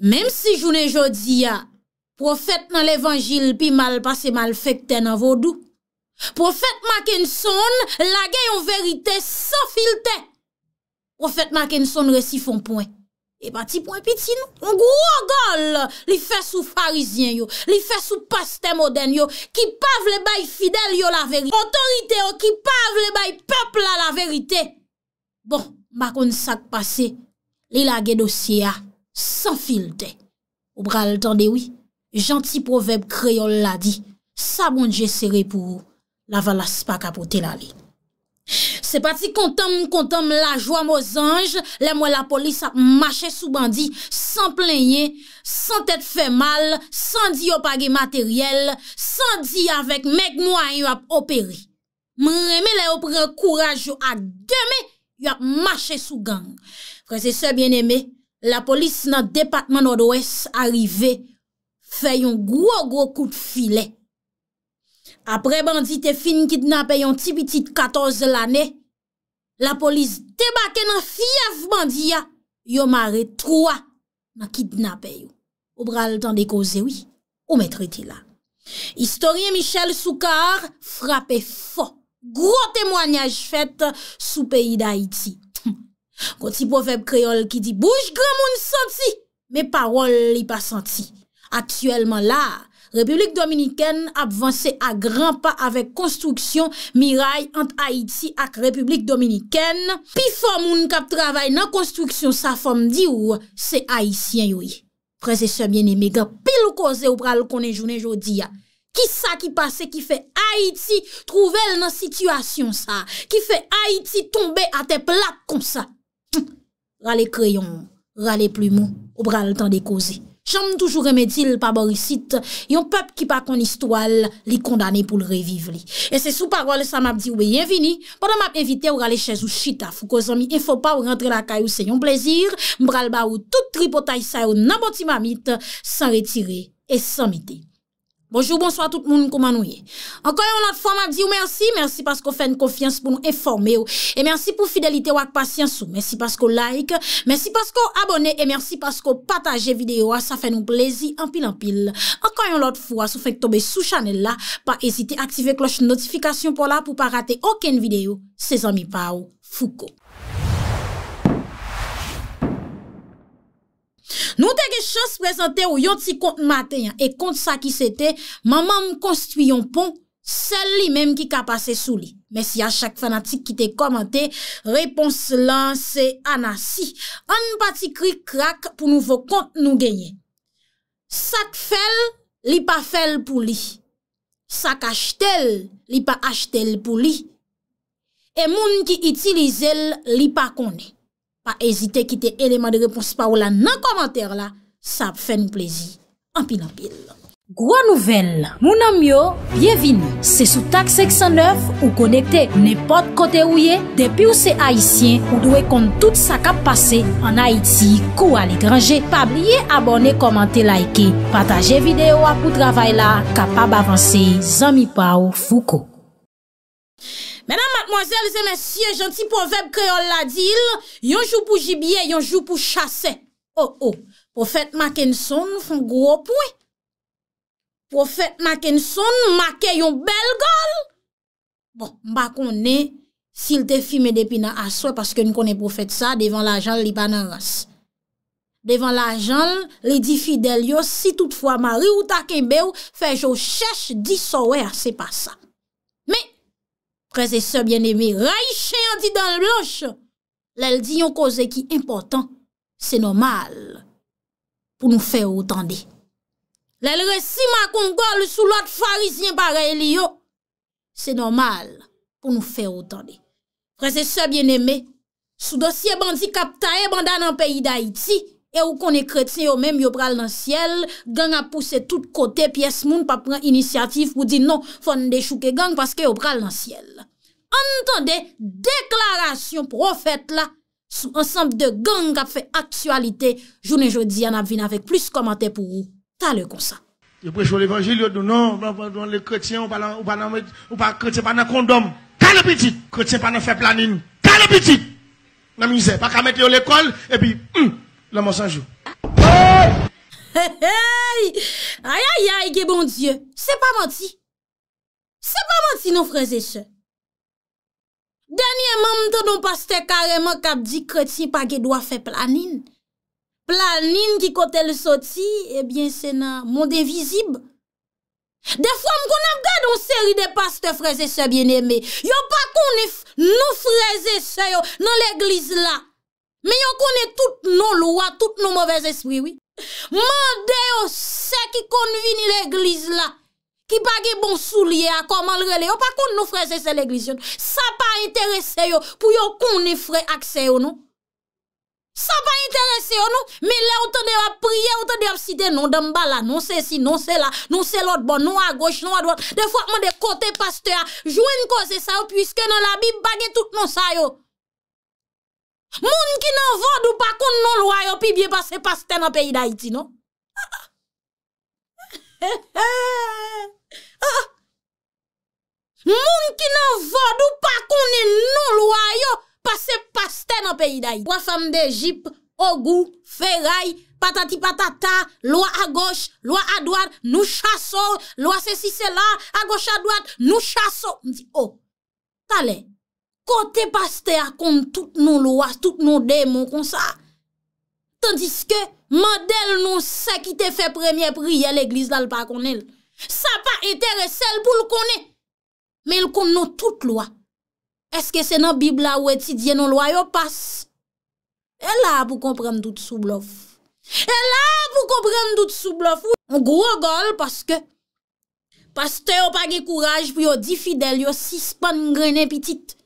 Même si journée jodi a prophète dans l'évangile pi mal passé mal fait dans vodou. Prophète Mackinson la gagne en vérité sans filtre. Prophète Mackinson récit font point. Et petit point petit nous, on gros gol, li fait sous pharisien yo, li fait sous pasteur moderne yo qui pa vle bay fidèle yo la vérité. Autorité yo qui pa vle bay peuple la vérité. Bon, ma konn ça passé, li lage dossier sans filtre. Ou bral tande oui, gentil proverbe créole la dit. Ça bon Dieu serré pour la valasse pas capoter la li. C'est parti content la joie aux anges, les moi la police a marché sous bandit sans plaigner, sans tête fait mal, sans dire pas de matériel, sans dire avec mec moyen a opéré. M'remé les prend courage à demain, y a marché sous gang. Frères et sœurs bien-aimés, la police dans département nord-ouest arrivé fait un gros coup de filet. Après bandit te fin kidnappé yon ti petit 14 l'année, la police débarqué dans fief bandit ya, yo maré 3 dans kidnappé yo. Ou bral tan de causer oui, ou mettre ti là. Historien Michel Soukar frappé fort. Gros témoignage fait sous pays d'Haïti. Quand ti proverbe créole qui dit bouche grand moun senti, mais parole li pas senti. Actuellement là, République dominicaine avance à grands pas avec construction miraille entre Haïti et République dominicaine. Pi fò moun k'ap travay nan construction sa fòm di ou c'est haïtien yoy. Frères et sœurs bien-aimés, pile ou cause ou pral konnen jounen jodi a. Qui ça qui passe qui fait Haïti trouver dans situation ça, qui fait Haïti tomber à tes plaques comme ça. Rale crayon, rale plumeau, ou pral tande causer. J'aime toujours remettre par Borisite, yon peuple qui pas kon histoire, li condamné pour le revivre li. Et c'est sous parole ça m'a dit ou bienvenue. Pendant m'a invité ou aller chez ou chita, Foucault ami, il faut pas ou rentrer la caillou, c'est un plaisir. M'bral ba ou tout tripotaille ça ou nan bon ti mamite sans retirer et sans mité. Bonjour, bonsoir tout le monde, comment nous y est? Encore une autre fois, m'a dit merci parce qu'on fait une confiance pour nous informer et merci pour fidélité ou patience, merci parce qu'on like, merci parce qu'on abonne et merci parce qu'on partage vidéo, ça fait nous plaisir en pile. Encore une autre fois, si vous faites tomber sous channel là, pas hésiter à activer cloche notification pour là pour pas rater aucune vidéo. C'est amis Pao Foucault. Nous t'ai chance présenter ou yon ti compte matin et compte ça qui c'était maman construit un pont celle li même qui ka passé sous li. Merci à chaque fanatique qui t'a commenté réponse là c'est Anassi. On parti cri crack pour nouveau compte nous gagner. Sac fel li pas fel pour li. Sac achetel li pas achetel pour li. Et moun qui utilise li pas connaît. Pas hésiter quitter élément de réponse par là dans commentaire là, ça fait nous plaisir en pile. Gros nouvelle, mon ami yo, bienvenue. C'est sous TAK509 ou connecté n'importe côté où est, depuis ou c'est haïtien, ou doit compte tout ça qui passé en Haïti, ou à l'étranger. Pas oublier abonner, commenter, liker, partager vidéo pour travail là, capable avancer, Zami Pao Foucault. Mesdames, mademoiselles et messieurs, gentil proverbe créole la dit, yon jou pour gibier, yon jou pour chasser. Oh, prophète Mackinson font gros point. Prophète Mackinson marqué yon bel gol. Bon, m'ba konne s'il te filmé depuis nan aswe parce que nous connaît prophète ça devant l'argent li pa nan ras. Devant l'argent, li di fidèle yo si toutefois mari ou ta kembe ou fait je cherche 10 sower, c'est pas ça. Mais frères et sœurs bien-aimés, raïché en dit dans le blanche. L'elle dit yon cause qui important, c'est normal pour nous faire autant de. L'elle récit ma congole sous l'autre pharisien pareil yo, c'est normal pour nous faire autant de. Frères et sœurs bien-aimés, sous dossier bandit captae bandan dans pays d'Haïti et où qu'on est chrétien yo même yo pral dans ciel, gang a poussé tout côté pièce moun pa prend initiative pour dire non, faut déchouquer gang parce que yo pral dans ciel. Entendez déclaration prophète là sous ensemble de gang qui fait actualité journée jodi on a vinn avec plus commentaire pour vous. T'as le comme ça. Je prêche l'évangile yo non, dans les chrétiens on pas chrétien pas dans condom. T'as le petit, chrétien pas dans faire planning. T'as le petit. Dans misère, pas qu'à mettre l'école et puis le mensonge. Aïe, aïe, aïe, que bon Dieu. C'est pas menti. C'est pas menti, nos frères et sœurs. Dernièrement, m'entendons pasteur carrément qui a dit chrétien pas qu'il doit faire planine. Planine qui côté le sorti, eh bien, c'est dans monde invisible. Des fois, m'on a regardé une série de pasteurs frères et sœurs bien-aimés. Yo pas qu'on est nous frères et sœurs dans l'église là. Mais on connaît toutes nos lois, toutes nos mauvais esprits, oui. Mandé yo ceux qui convient l'église là, qui pas de bon soulier à comment le relais, on pas contre nos frères et sœurs l'église. Ça pas intéressé yo pour yo connaît frère accès yo non. Ça pas intéressé yo non, mais là on tendait à prier, on tendait à citer non dans bas là, non c'est si, non c'est là, non c'est l'autre bon, non à gauche, non à droite. Des fois on des côté pasteur, joindre cause ça puisque dans la Bible pas de tout non ça yo. Moun ki nan vod ou pa kon non loi yo pi bien passer pasteur dans pays d'Haïti non. Moun ki nan vod ou pa kon non loi yo passer pasteur dans pays d'Haïti. Trois femmes d'Égypte, ogou, ferraille, patati patata, loi à gauche, loi à droite, nous chassons, loi ceci c'est là, à gauche à droite, nous chassons. M'di oh. T'allez. Côté pasteur compte toutes nos lois, toutes nos démons comme ça. Tandis que mandel non c'est qui te fait première prière l'église là le pas connaît. Ça pas intéressé pour le connaître. Mais il connaît toutes loi. Est-ce que c'est dans Bible là où étudier nos lois yo passe? Et là pour comprendre tout sous bluff. Et là pour comprendre tout sous bluff. On gros gol parce que pasteur pas de courage pour yo di fidèle yo suspend graine petite.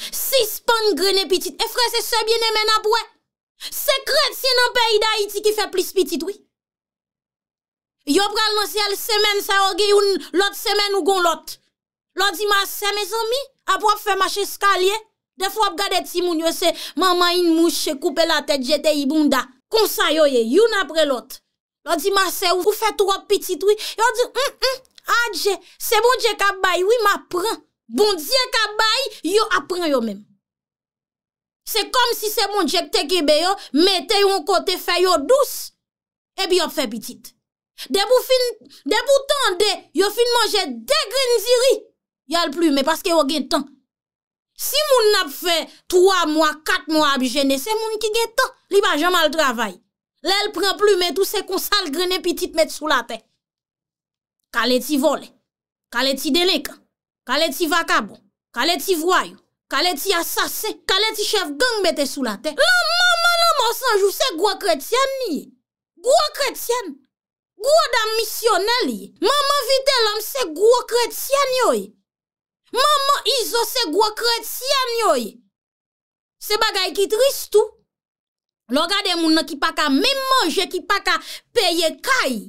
Suspend grené petit. Et frère, c'est ce bien-aimé n'a pas. C'est chrétien dans pays d'Haïti qui fait plus petit, oui. Yo pral nan ciel semaine ça ou gen une l'autre semaine ou gon l'autre. L'autre dimanche mes amis, après faire marcher escalier, des fois regarder ti moun yo c'est maman une mouche couper la tête jeter ibunda. Comme ça yo ye, une après l'autre. L'autre dimanche ou fait trop petit, oui. Yo dit adje, c'est bon Dieu ka bay, oui m'apprend. Bon Dieu kabay, yo apprend yo même. C'est comme si c'est mon Dieu te kebe yo, mettez yon côté fait yo douce et puis on fait petite. Debout tande, yo fin manger des grindiri. Yal plus mais parce que yo gen temps. Si moun n'a fait 3 mois, 4 mois à gêner, c'est moun qui gen temps, li pa jamais al travail. L'elle prend plus mais tout c'est qu'on sale grene petite mettre sous la tête. Kale ti vole, kale ti délinquant. Kale ti vagabond, kale ti voyou, kale ti assassin, kale ti chef gang mette sous la tête. La maman sans jou c'est gros chrétien ni. Gros chrétien. Gros dame missionnel. Maman vite l'homme c'est gros chrétien yoy. Maman Iso c'est gros chrétien yoy. C'est bagay qui triste tout. L'ogade moun nan ki pa ka même manger ki pa ka payer kay.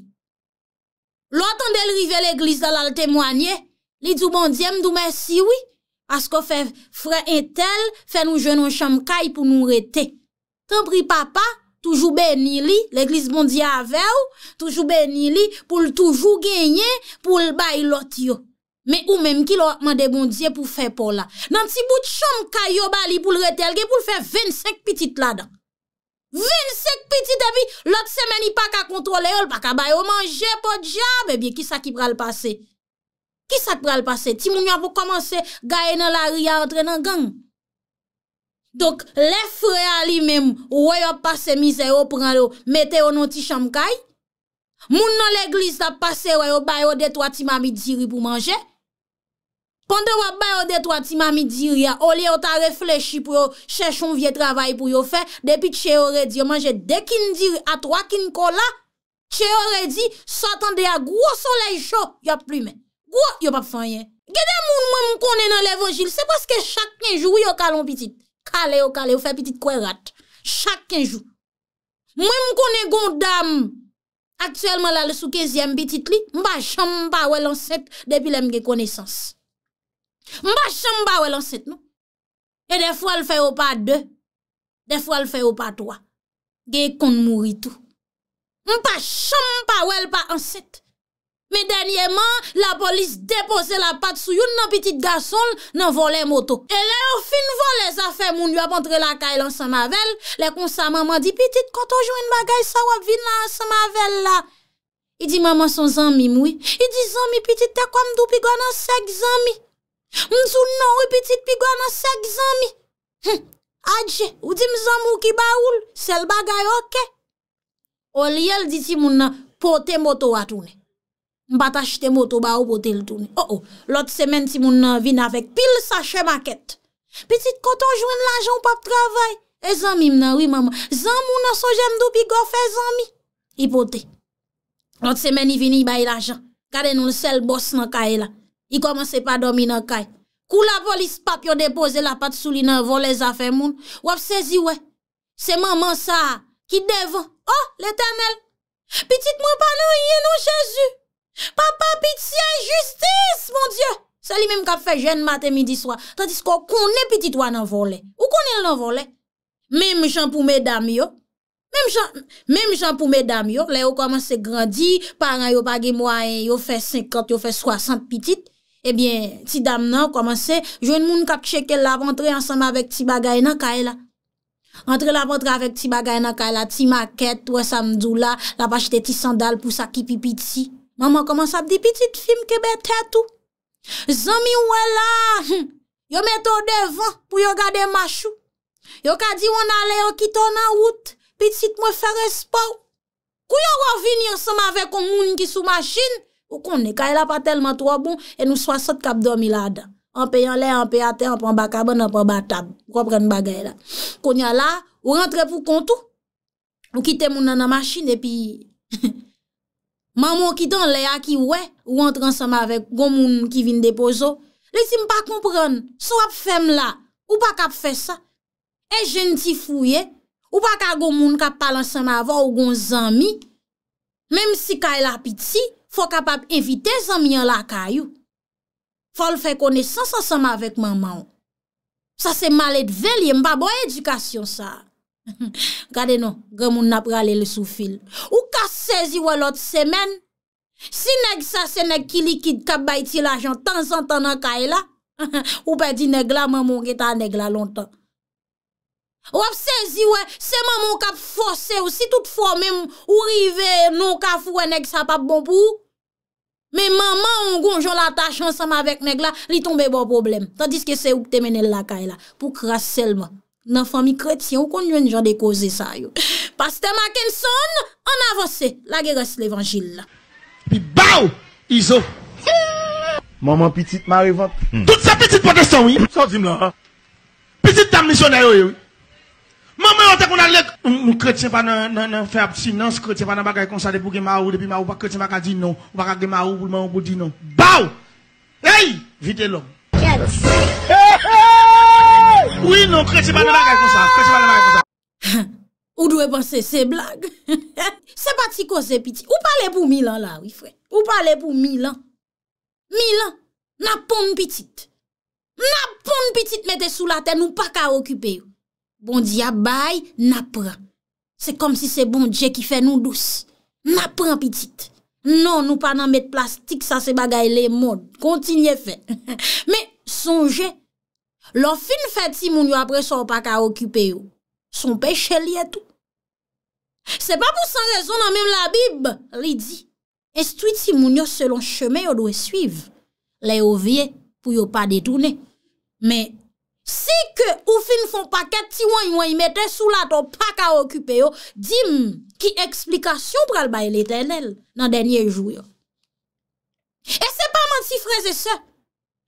L'entende rive l'église dans la témoigner. Li dou bon Dieu m'dou merci oui parce qu'on fait frère intel fait nous jeune en chambre caille pour nous rester. Tant pis papa, toujours béni li, l'église bon Dieu avec ou, toujours béni li pour toujours gagner pour le bail l'autre yo. Mais ou même qui l'a demandé bon Dieu pour faire pour là. Dans petit bout de chambre caille yo bali pour le rester pour faire 25 petites là-dedans. 25 petites et puis l'autre semaine il pas qu'à contrôler, il pas qu'à bailler manger pour diable, bien qui ça qui va le passer. Qui ça te pral passer? Ti moun yo pou commencer gaye dans la rue à entrer dans gang. Donc les frères lui même ou yo passer misère ou prend yo mettez au non ti chambre kay. Moun dans l'église t'a passer ouais ou bayo de trois ti mami diri pour manger. Pendant ou bayo de trois ti mami diri au lieu ou t'a réfléchi pour chercher un vieux travail pour yo faire depuis che aurait dit manger deux kin diri à trois kin cola. Che aurait dit s'attendait à gros soleil chaud y a plume. Gros, yo pa fè rien. Gade moun moi m konnen dans l'évangile, c'est parce que chaque 15 jours yo kalon petite. Kalé ou fait petite quoi rate. Chaque 15 jours. Moi m konnen gon dame actuellement là sous 15e petite li, m pa chanm pa wè l'ancêtre depuis lèm gen connaissance. M pa chanm pa wè l'ancêtre non. Et des fois elle fait au pas 2. Des fois elle fait au pas 3. Gen kon mouri tout. M pa chanm pa wè l pa ancêtre. Mais dernièrement, la police dépose la patte sur un petit garçon dans volet moto. Et là, au fin voler les affaires, moun yo entre la caille ensemble avec elle. Les consa maman dit, petite, quand on joue une bagaille, ça va venir ensemble avec là. Il dit, maman, son zami, moui. Il dit, zami, petite, t'es comme dou pigon dans sec, zami. M'sou non, oui, petite, pigon dans sec, zami. Adje, ou dit, m'zamou qui baoul, c'est le bagaille, ok. Oliel dit, si moun, pote moto à tourner. M'bat acheter moto ba ou pote le tourner. Oh oh, l'autre semaine, si moun vin avec pile sachet maquette. Petite, quand on joue l'argent, pas de travail. Et zami, m'nan, oui, maman. Zamou nan so j'aime dou pigon, fait zami. Il pote. L'autre semaine, il vini bail l'argent. Gade nous le seul boss nan kaye la. Il commence pas dormir nan kaye. Kou la police papio déposer la patte sou li nan voler affaires moun. Ou ap saisi ouais. C'est maman ça qui devant. Oh, l'Éternel. Petite moi pas nou yé non Jésus. Papa pitié justice mon Dieu. C'est lui même qui fait jeune matin midi soir. Tandis qu'on connaît petit toi nan voler. Ou connaît nan voler. Même Jean pour mesdames yo. Même gens pour mesdames yo, là yo commence grandir, parents yo pa gen moyen, yo fait 50, yo fait 60 petites. Eh bien, ti dame nan commence joine moun k'ap checker la rentrée ensemble avec ti bagay nan kay la. Entre la rentrée avec ti bagay nan kay la, ti maquette ou samedi là, la pa acheter ti sandal pour sa ki pipiti. Maman commence à dire petite film ke bête tout. Zami ou là, yo metto devant pour yo garder machou. Yo ka di on allait yo kito nan route. Petite moi faire espoir. Kouya ou venir ensemble avec un moun qui sous machine ou connaît ka la pas tellement trop bon et nous 60 cap dormi là-dedans. En payant l'air, en payant terre, en prend bacabane, en prend batable. Comprendre bagaille là. Konya là, ou rentre pour compte ou quitter moun nan machine et puis maman qui dans l'air qui ouais ou rentre ensemble avec gon moun qui vient déposer. Laissez-moi pas comprendre. Soit femme là ou pas cap faire ça. Et gentil fouillé. Ou pas ka gon moun ka parle ensemble avant ou gon zami. Même si ka la piti, faut capable inviter zami en la kayou. Faut le faire connaissance ensemble avec maman. Ça c'est mal élevé, m'pa bon éducation ça. Regardez non, grand moun n'a pralé le soufil. Ou ka saisi ou l'autre semaine. Si nèg ça c'est nèg ki liquide ka bay ti l'argent temps en temps nan kay la. Ou pa di nèg la maman ki ta nèg la longtemps. Ou ap saisi ouais, c'est maman qui a forcé ou si toutefois même ou rive non ka fou nèg ça pas bon pour. Mais maman on gonjon la tâche ensemble avec nèg là, li tombe bon problème. Tandis que c'est ou te mène la caille là pour crasse seulement. Dans famille chrétien ou connait genre de causer ça yo. Pasteur Mackinson, en avance, la guerre l'évangile là. Puis baou, iso. Maman petite Marie vente. Toute sa petite protestant oui, ça dit là. Petite dame missionnaire oui. Maman, on a les chrétiens pas dans faire abstinence, chrétiens pas dans bagaille comme ça depuis maou depuis maou pas chrétien pas dit non, on pas maou pour maou pour dire non. Bao! Hey, vite l'homme. Oui non, chrétien pas dans bagaille comme ça, chrétien pas dans bagaille comme ça. Ou doit penser c'est blague. C'est pas ti cause petit. Ou parler pour Milan là, oui frère. Ou parler pour Milan. Milan, n'a pompe petite. N'a pompe petite mettez sous la terre, nous pas qu'à occuper. Bon Dieu bail n'apprend. C'est comme si c'est bon Dieu qui fait nous douce. N'apprend petite. Non, nous pas nan mettre plastique, ça c'est bagaille les modes. Continuez fait. Mais songez, l'on fin fait si moun yo après son pas ka occuper yo. Son péché lié tout. C'est pas pour sans raison dans même la Bible, li dit. Instruit si moun yo selon chemin yo doit suivre. Les ovier pour yo pas détourner. Mais si que ou fin font paquet ti wan mette sous la ton pas ka occuper yo, dim ki explication pral bay l'Éternel dans dernier jour yo. Et c'est pas menti frères et sœurs.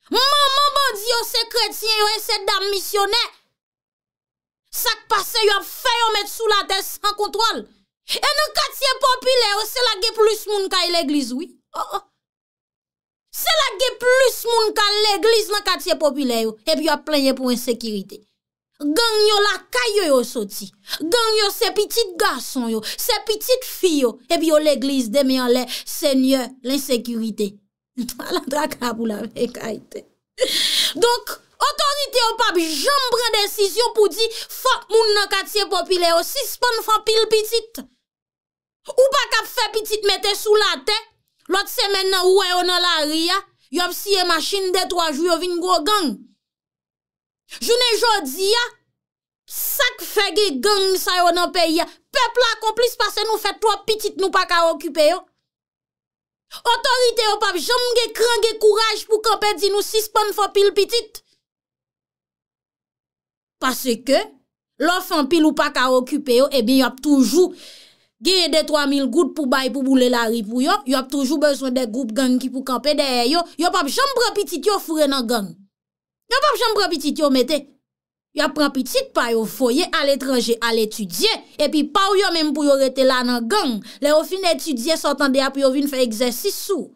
Maman bandi yo c'est chrétien yo et c'est dame missionnaire. Ça qui passe yo a fait yo mettre sous la tête sans contrôle. Et dans quartier populaire c'est la gué plus moun ka l'église oui. Oh oh. C'est la guerre plus moun ka l'église dans quartier populaire et puis a plaigné pour insécurité. Gang yo la caille yo sorti. Gang yo c'est petits garçons yo, c'est petites filles yo et puis l'église des mains en l'air Seigneur l'insécurité. La draka pour la vérité. Donc autorité ou pas jamais prendre décision pour dire fuck moun dans quartier populaire yo suspend fan pile petite. Ou pas cap faire petite mettre sous la tête. L'autre semaine, ou est on la ria, yop si e machine de 3 jours, yop vin gros gang. Journée jodi, sak fait ge gang sa yo nan pays. Peuple accomplice parce que nous fait 3 petites nous pas ka occuper yo. Autorité yo pa jamais ge cran ge courage pour camper di nous suspend fo pile petite. Parce que l'enfant pile ou pas ka occuper yo, eh bien yop toujours gagner des 3000 gouttes pour bail pour bouler la rue pour yo, y a toujours besoin des groupes gang qui pour camper derrière yo, y a pas jambe prend petit yo fourrer dans gang. Y a pas jambe prend petit yo mettez. Y a prend petit pa yo foyer à l'étranger à l'étudier et puis pa ou yo même pour yo rester là dans gang. Les au fin étudier sortant de puis yo vinn faire exercice sous.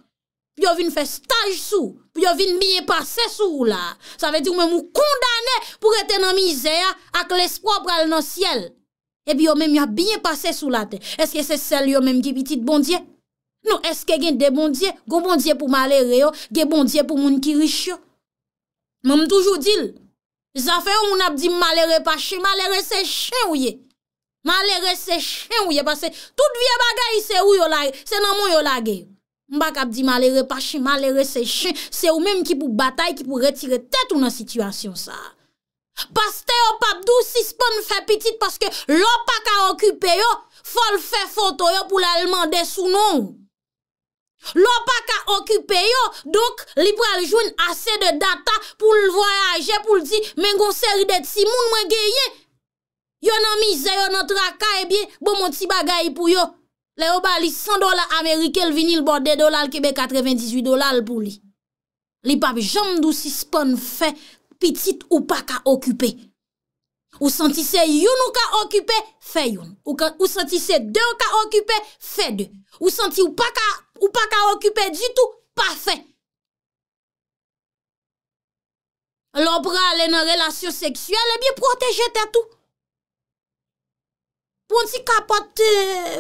Puis yo vinn faire stage sous. Puis yo vinn bien passer sous là. Ça veut dire même ou condamné pour rester dans misère avec l'espoir pral dans ciel. Et puis, yon même yon bien passé sous la terre. Est-ce que c'est celle yon même qui petit bon Dieu? Non, est-ce que yon des bon Dieu? Gon bon Dieu pour malheureux yo, gen bon Dieu pour moun qui riche yo. Même toujours dit, ça fait yon moun ap di malheureux pas chien, malheureux c'est chien ou ye. Malheureux c'est chien ou ye, parce que toute vie bagay c'est ou yon la, c'est nan moun yon la ge. M'ba kap di malheureux pas chien, malheureux c'est chien, c'est ou même qui pour bataille, qui pour retirer tête ou nan situation ça. Pasteur Papdou suspend fait petite parce que l'on pas ka occupé yo, faut le faire photo yo pour la demander sous nom. L'on pas ka occupé yo, donc li pral joindre assez de data pour le voyager pour le dire mais gon série de ti moun mwen gagné. Yo nan misère, yo nan traka et bien bon mon ti bagay pour yo. Le yo bali $100 américain, le vinil borde dollar Québec $98 pour li. Li pa jambe dou suspend fait petite ou pas qu'à occuper. Ou sentissez yon ou qu'à occuper, fait yon. Ou sentissez deux ou qu'à occuper, fait deux. Ou senti ou pas qu'à occuper du tout, pas fait. L'opra aller dans relation sexuelle, et bien protéger ta tout. Pour si capote,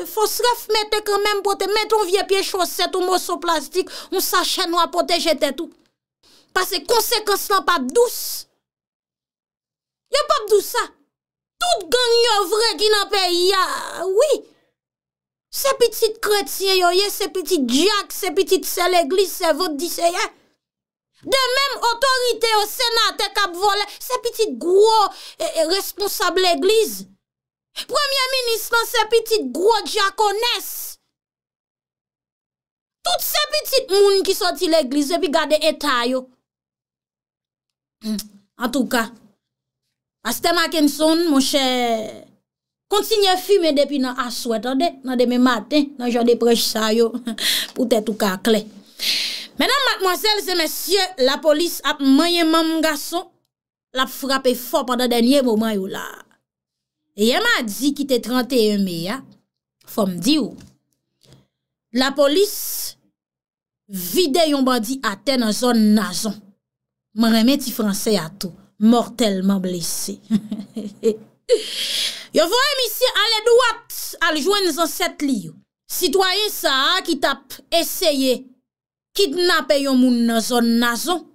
faut se remettre quand même pour te mettre un vieux pied chaussette, un morceau plastique, un sachet noir, protéger ta tout. Parce que conséquence là pas douce. Yo pas douce ça. Tout gang yo vrai qui dans pays ya. Oui. Ces petites chrétiens yo, ces petites Jack, ces petites c'est l'église, c'est votre disciple. De même autorité au sénateur cap volé, ces petites gros responsables l'église. Premier ministre, ces petites gros diaconesses. Toutes ces petites moun qui sorti l'église et puis garder état yo. En tout cas, Pasteur Mackinson, mon cher, continue à fumer depuis dans la soirée, dans demain matin, dans le jour de prêche ça yo, pour être tout cas clé. Mesdames, mademoiselles et messieurs, la police a mangé mon garçon, l'a frappé fort pendant dernier moment yo là. Et elle m'a dit qu'il était 31 mai, faut me dire, la police vide yon bandit à terre dans zone Nazon. M'en remet ti français à tout, mortellement blessé. Yo voye monsieur aller droite, al joindre dans cette li. Citoyen ça qui tape essayer kidnapper yon moun dans zone Nazon,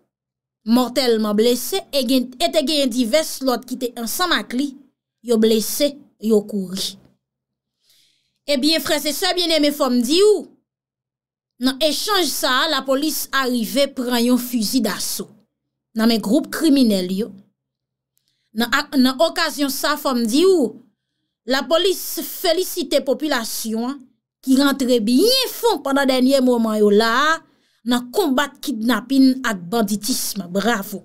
mortellement blessé et te gen divers l'autre qui était ensemble avec li, yo blessé, yo couri. Eh bien frères et sœurs bien-aimés, faut me dire ou dans échange ça, la police arrivé prend yon fusil d'assaut. Dans mes groupes criminels yo. Dans occasion ça faut me dire ou la police félicite population qui rentre bien fond pendant dernier moment yo là dans combat kidnapping ak banditisme. Bravo.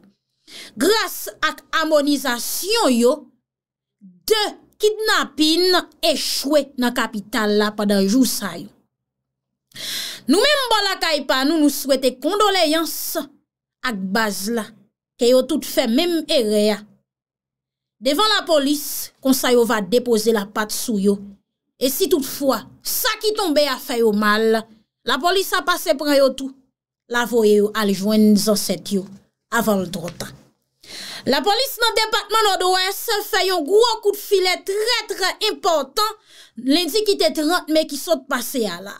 Grâce à harmonisation yo de kidnapping échoué dans capitale là pendant jour ça yo. Nous même bon la kay pa nous souhaiter condoléances ak base là que yo tout fait même erreur devant la police conseil va déposer la patte sou yo et si toutefois ça qui tombe a fait au mal la police a passé prend yo tout la voye yo al joindre zanset yo avant le trop temps. La police dans département nord-ouest fait un gros coup de filet très important lundi qui était 30 mai qui sont passé à là.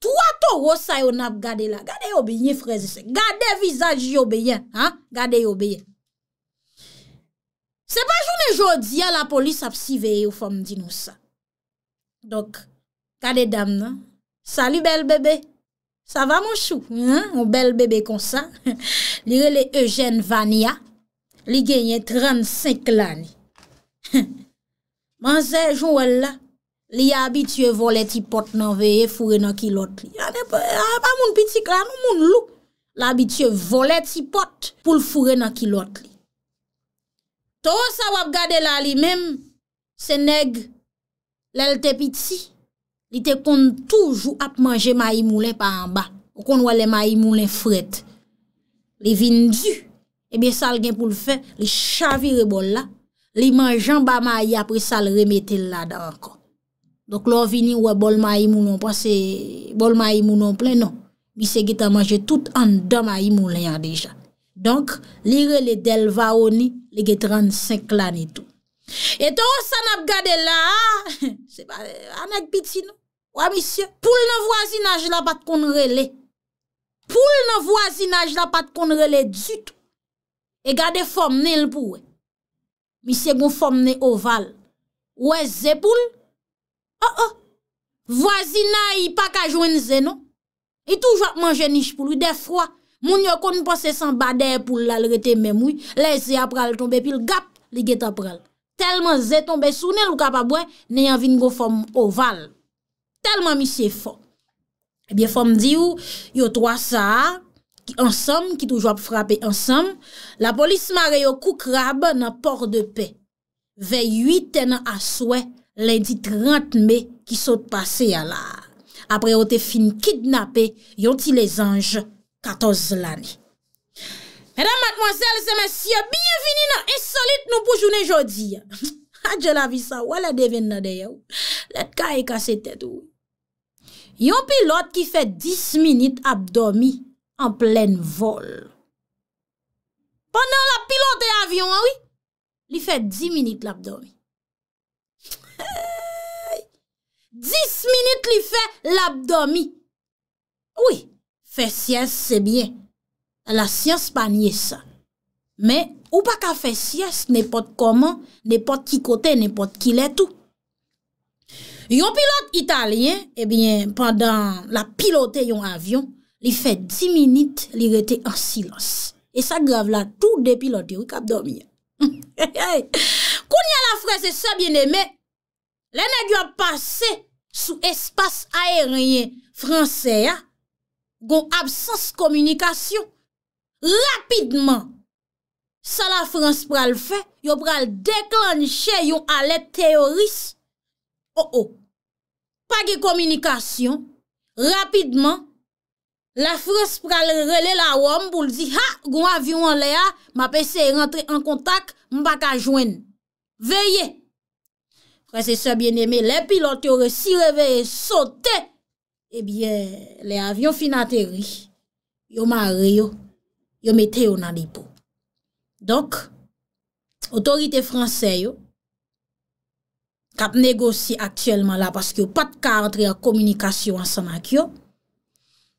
3 taureaux ça yon ap gade la. Gade yo bien frères et sœurs. Gade visage yo bien, hein? Gade yo bien. C'est pas journée jodi la police a sivé ou femme di nous ça. Donc, gade dame nan. Salut belle bébé. Ça va mon chou, hein? Un bel bébé comme ça. Li rele Eugène Vania. Li gagne 35 l'année. Manse Joël là, li habitué voler ti porte nan veye fourre nan kilote. Pas moun petit clan, moun loup. L'habitué voler ti porte pour fourre nan kilote. To ça wap gade la li même, c'est nèg l'el te petit. Il te kon toujours à manger maï moulin par en bas. Ou kon wè les maï moulin fret. Les vin du. Eh bien, ça l'gen pour le faire, les chavire bol là. Les mangeant bas maï après ça le remette là-dedans encore. Donc, l'on vini ou bol maï moulin, pense bol maï moulin plein, non. Il se gita mange tout en dedans maï moulin déjà. Donc, lire les Delvaoni, les get 35 l'an et tout. Et toi, ça n'a pas gardé là, c'est pas un petit non. Ouais, monsieur. Pour le voisinage, là, pas de qu'on relais. Pour le voisinage, là, pas de qu'on relais du tout. Et gardez forme nez le pour. Monsieur, gon forme nez ovale. Ouais, zépoule. Oh, oh. Voisinage, pas qu'à joindre zé, non. Il toujours manger niche pour lui. Des fois, moun yo kon pense sans bader pour l'alrete même, oui. Laissez après le tomber, puis le gap, li get après. Tellement zé tombé sous nez ou capable n'ayant vinn go forme ovale. Tellement monsieur fort. Eh bien forme di ou yo trois ça qui ensemble qui toujours frapper ensemble. La police mare yo kou crabe dans port de paix. Vers 8 ans à souhait lundi 30 mai qui saute passé à là. Après on te fin kidnapper yon ti les anges 14 l'année. Mesdames, mademoiselles et messieurs, bienvenue dans Insolite nous pour journée aujourd'hui. Adje la vie ça, ou elle devine nan de yo. Let ka e kase tête ou. Yon pilote qui fait 10 minutes abdomi en plein vol. Pendant la pilote avion, oui, li fait 10 minutes l'abdomi. 10 minutes li fait l'abdomi. Oui, fait sieste c'est bien. La science pas nier ça. Mais, ou pas qu'à faire sieste, n'importe comment, n'importe qui côté, n'importe qui l'est tout. Yon pilote italien, eh bien, pendant la piloter yon avion, il fait 10 minutes, il était en silence. Et ça grave là, tout des pilotes, yon kap dormi. Kounya la frère, c'est ça bien aimé. Les nèg yon passé sous espace aérien français, gon absence communication. Rapidement, ça la France pral fait, yon pral déclencher yon alerte terroriste. Oh oh, pas de communication. Rapidement, la France pral relé la WOM pour le dire, ha, gon avion en l'air, ma PC rentre en contact, m'pa ka joindre. Veillez. Frère, c'est ça bien aimé, les pilotes yon si réveillé, sauté. Eh bien, les avions fin atterri. Yon maré yo. Yo mettez yon nan dépôt. Donc, autorité française, kap négocie actuellement là parce que pas de cas entrer en communication ensemble avec yo.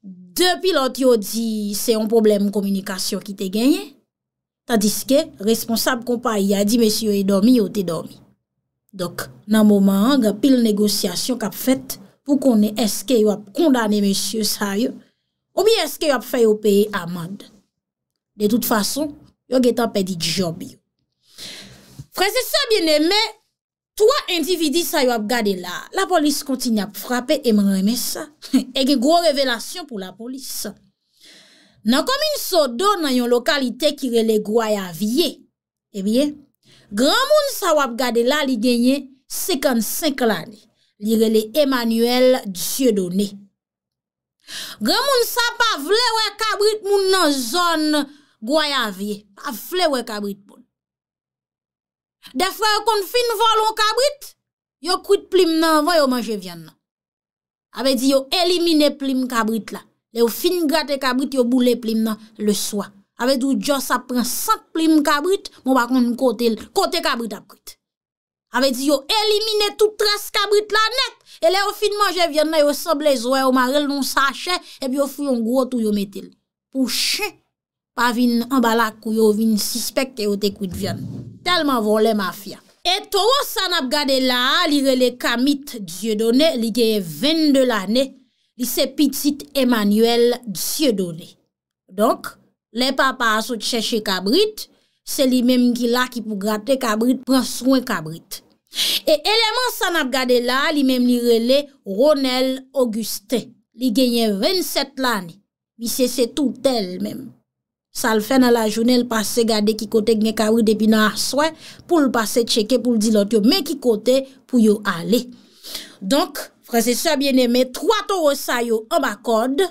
Deux pilotes yo dit c'est un problème communication qui te gagné. Tandis que responsable compagnie a dit monsieur est dormi ou t'es dormi. Donc, nan moment, il y a pile négociation kap fait pour qu'on ait est-ce que yo condamné monsieur ça yo ou bien est-ce que yo fait yo payer amende. De toute façon, yo getan pedi job yo. Frère, c'est ça bien aimé. Trois individus ça yo ap gade là. La police continue à frapper et m'reme ça. Et gen gros révélation pour la police. Nan commune Sodo nan yon localité qui rele Goyavier. Eh bien, grand moun sa yo ap gade là li genye 55 l'année. Li rele Emmanuel Dieudonné. Grand moun sa pa vle wè kabrit moun nan zone Goyavier. A vle wè kabrit bon. Des fois, yon kon fin volon kabrit, yon kout plim nan van yon manje viande nan. Avait dit yon élimine plim kabrit la. Le yon fin gratte kabrit yon boule plim nan le soir. Avait dit yon sa pren 100 plim kabrit, mon pa kon kote kabrit aprit. Avait dit yon élimine tout trace kabrit la net. Et là, au fin de manger, viande là, yo semble les oies, au marel, non sachet, et puis au fou yon gros tout yo metel. Pour chien, pas vin en balak ou yo vin suspecté ou te kout viande. Tellement volé mafia. Et toi, ça n'a pas gardé là, li rele Kamit Dieudonné, li gagne 22 l'année, c'est petit Emmanuel Dieudonné. Donc, les papas sont chercher cabrit, c'est lui-même qui là qui pour gratter cabrit, prend soin cabrit. Et élément ça n'a regardé là, lui-même li relé Ronel Augustin. Li gagné 27 l'année. Mais c'est tout elle même. Ça le fait dans la journée, le passe garder qui côté gagne cabrit depuis dans soir pour le passer checker pour le dire l'autre mais qui côté pour yo aller. Donc, frères et sœurs bien-aimés, trois taureaux ça yo en bas code.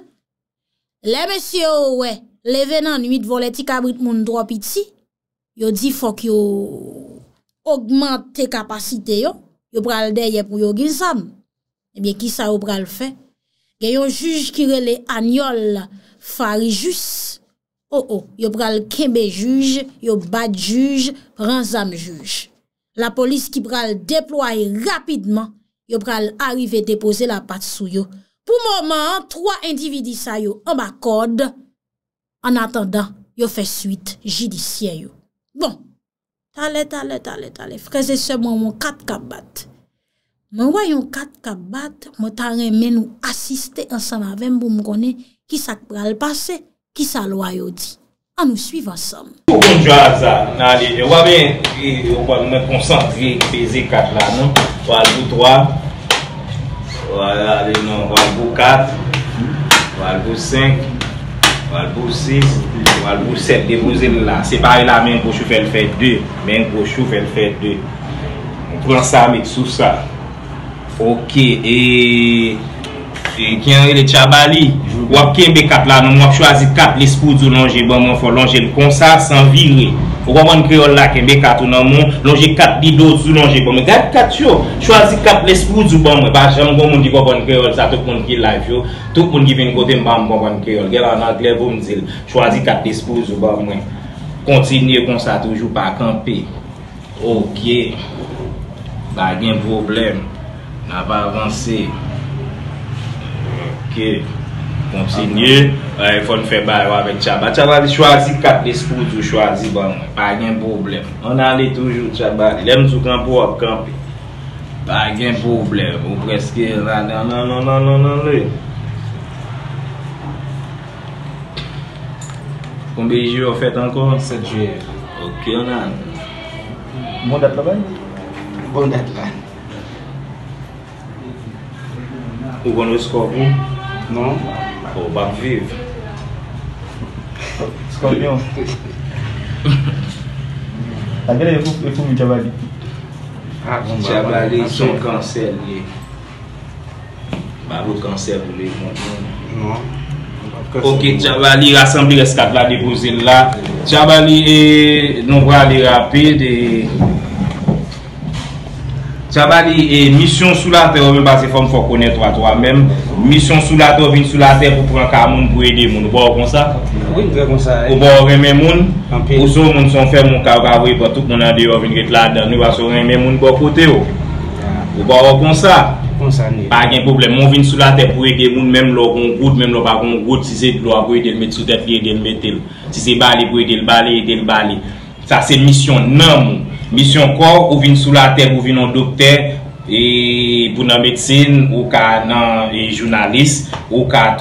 Les messieurs ouais, levé nan nuit voler ti cabrit moun trois petit. Yo dit faut que yo augmenter capacité yo pral derrière pour yo gisam. Eh bien qui ça yo pral fait? Gayon juge qui relè Agnol Farijus. Yo pral kembe juge, yo bat juge, pran zam juge. La police qui pral déployer rapidement, yo pral arriver déposer la patte sou yo. Pour moment, trois individus sa yo en bas code en attendant, yo fait suite judiciaire yo. Bon. T'allez. Frères et sœurs, mon 4 kabat. Mon voyons 4 kabat, mon taré men nous assister ensemble avec pour me connaître qui ça pral passer, qui ça loi yo dit. On nous suit ensemble. Bonjour à ça. Allez, on va me concentrer peser 4 là, non? On va jouer 3. Voilà, allez non, on va jouer 4. On va jouer 5. Pour 6, pour 7, déposer là. C'est pareil là, même pour chauffer, elle fait 2. Même pour chauffer, elle fait 2. On prend ça, mais sous ça. Ok, et qui est le Tchabali? Je vois qu'il y a 4 là, nous avons choisi 4 les spouts de longer. Bon, il faut longer comme ça sans virer. Faut comprendre que là, qu'il y a 4 dans le monde, longer 4 bidots de longer. Bon, mais regarde 4 jours, choisi 4 les spouts du bon. Bah, j'aime comment on dit comprendre que ça, tout le monde qui live, tout le monde qui vient de côté, je ne comprends pas. Regarde en anglais, vous me dites, choisi 4 les spouts du bon. Continuez comme ça, toujours pas camper. Ok, bah, il y a un problème. On n'a pas avancé. Ok, continuez. Il faut faire barreau avec Tchaba. Tchaba choisit 4 espoirs, ou choisit bon, pas de problème. On allait toujours Tchaba. Il aime tout camper ou camper. Pas de problème. Ou presque là, non. Combien de jours fait encore? 7 juillet. Ok, on a. Bonne date là-bas? Bonne date là. Ou qu'on le scorpion? Non? Au bac vivre. Scorpion. À quel est-ce que vous me Tchabali? Ah, Tchabali, son cancer lié. Bah, le cancer pour les gens. Non. Ok, Tchabali, rassemblez les 4 là, déposez là. Tchabali, et nous va aller rapide et. Tchabali et mission sous la terre, même parce qu'il faut connaître toi-même. Mission sous la terre, vient sous la terre pour prendre un monde pour aider les gens. Vous voyez comme ça? Oui, vous voyez comme ça. Vous voyez les gens. Vous savez, les gens sont faits, mon cavalier, pour tout le monde en dehors, vous êtes là-dedans. Nous allons sauver les gens de côté. Vous voyez comme ça? Pas de problème. On vient sous la terre pour aider les gens, même lorsqu'on goûte, même lorsqu'on goûte. Si c'est de l'eau, vous aider le mettre sous la tête, vous aider le mettre. Si c'est balai, vous aider le balai, aider le balai. Ça, c'est mission non. Mission corps, ou vient sous la terre, ou vient en docteur, et pour la médecine, ou dans journaliste, ou dans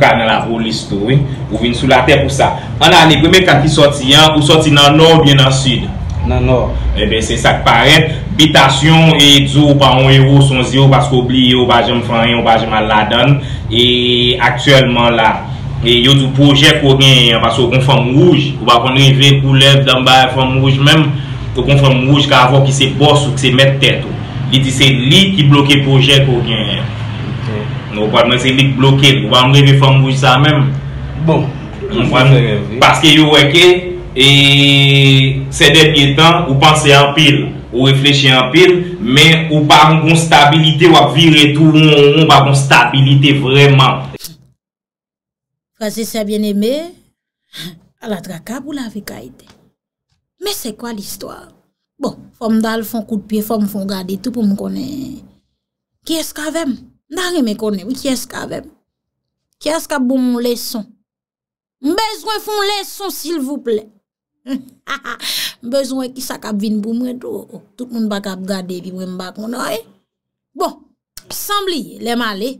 la police, ou vient sous la terre pour ça. On a les premiers cas qui sortent, ou sortent dans le nord ou bien dans le sud. Dans le nord. Eh bien, c'est ça qui paraît. Bitation et du par un héros sont zéro parce qu'oublié, ou pas jamais faire, ou pas jamais la donne. Et actuellement là, et il y a du projet qu'on gagne parce qu'on femme rouge, on va rêver pour lèvres d'en bas femme rouge même, qu'on femme rouge qu'avant qui c'est boss ou qui c'est mettre tête. Il dit c'est lui qui bloque le projet qu'on gagne. Non, pas c'est lui qui bloque, on va rêver femme rouge ça même. Bon, parce que yo que et ces derniers temps, vous pensez en pile, vous réfléchissez en pile, mais ou pas une stabilité, ou virer tout, on pas une stabilité vraiment. C'est bien aimé à la traka pour la vécaïté. Mais c'est quoi l'histoire? Bon, femme dal font coup de pied, femme font garder tout pour me connaître. Qui est-ce qu'avec avait? N'arrive me connaître. Qui est-ce qu'avec avait? Qui est-ce qu'a bon leçon? Besoin font leçon s'il vous plaît. Besoin qui ça cap vinn pour moi tout le monde va cap garder puis moi m'ba connait. Bon, semble les malé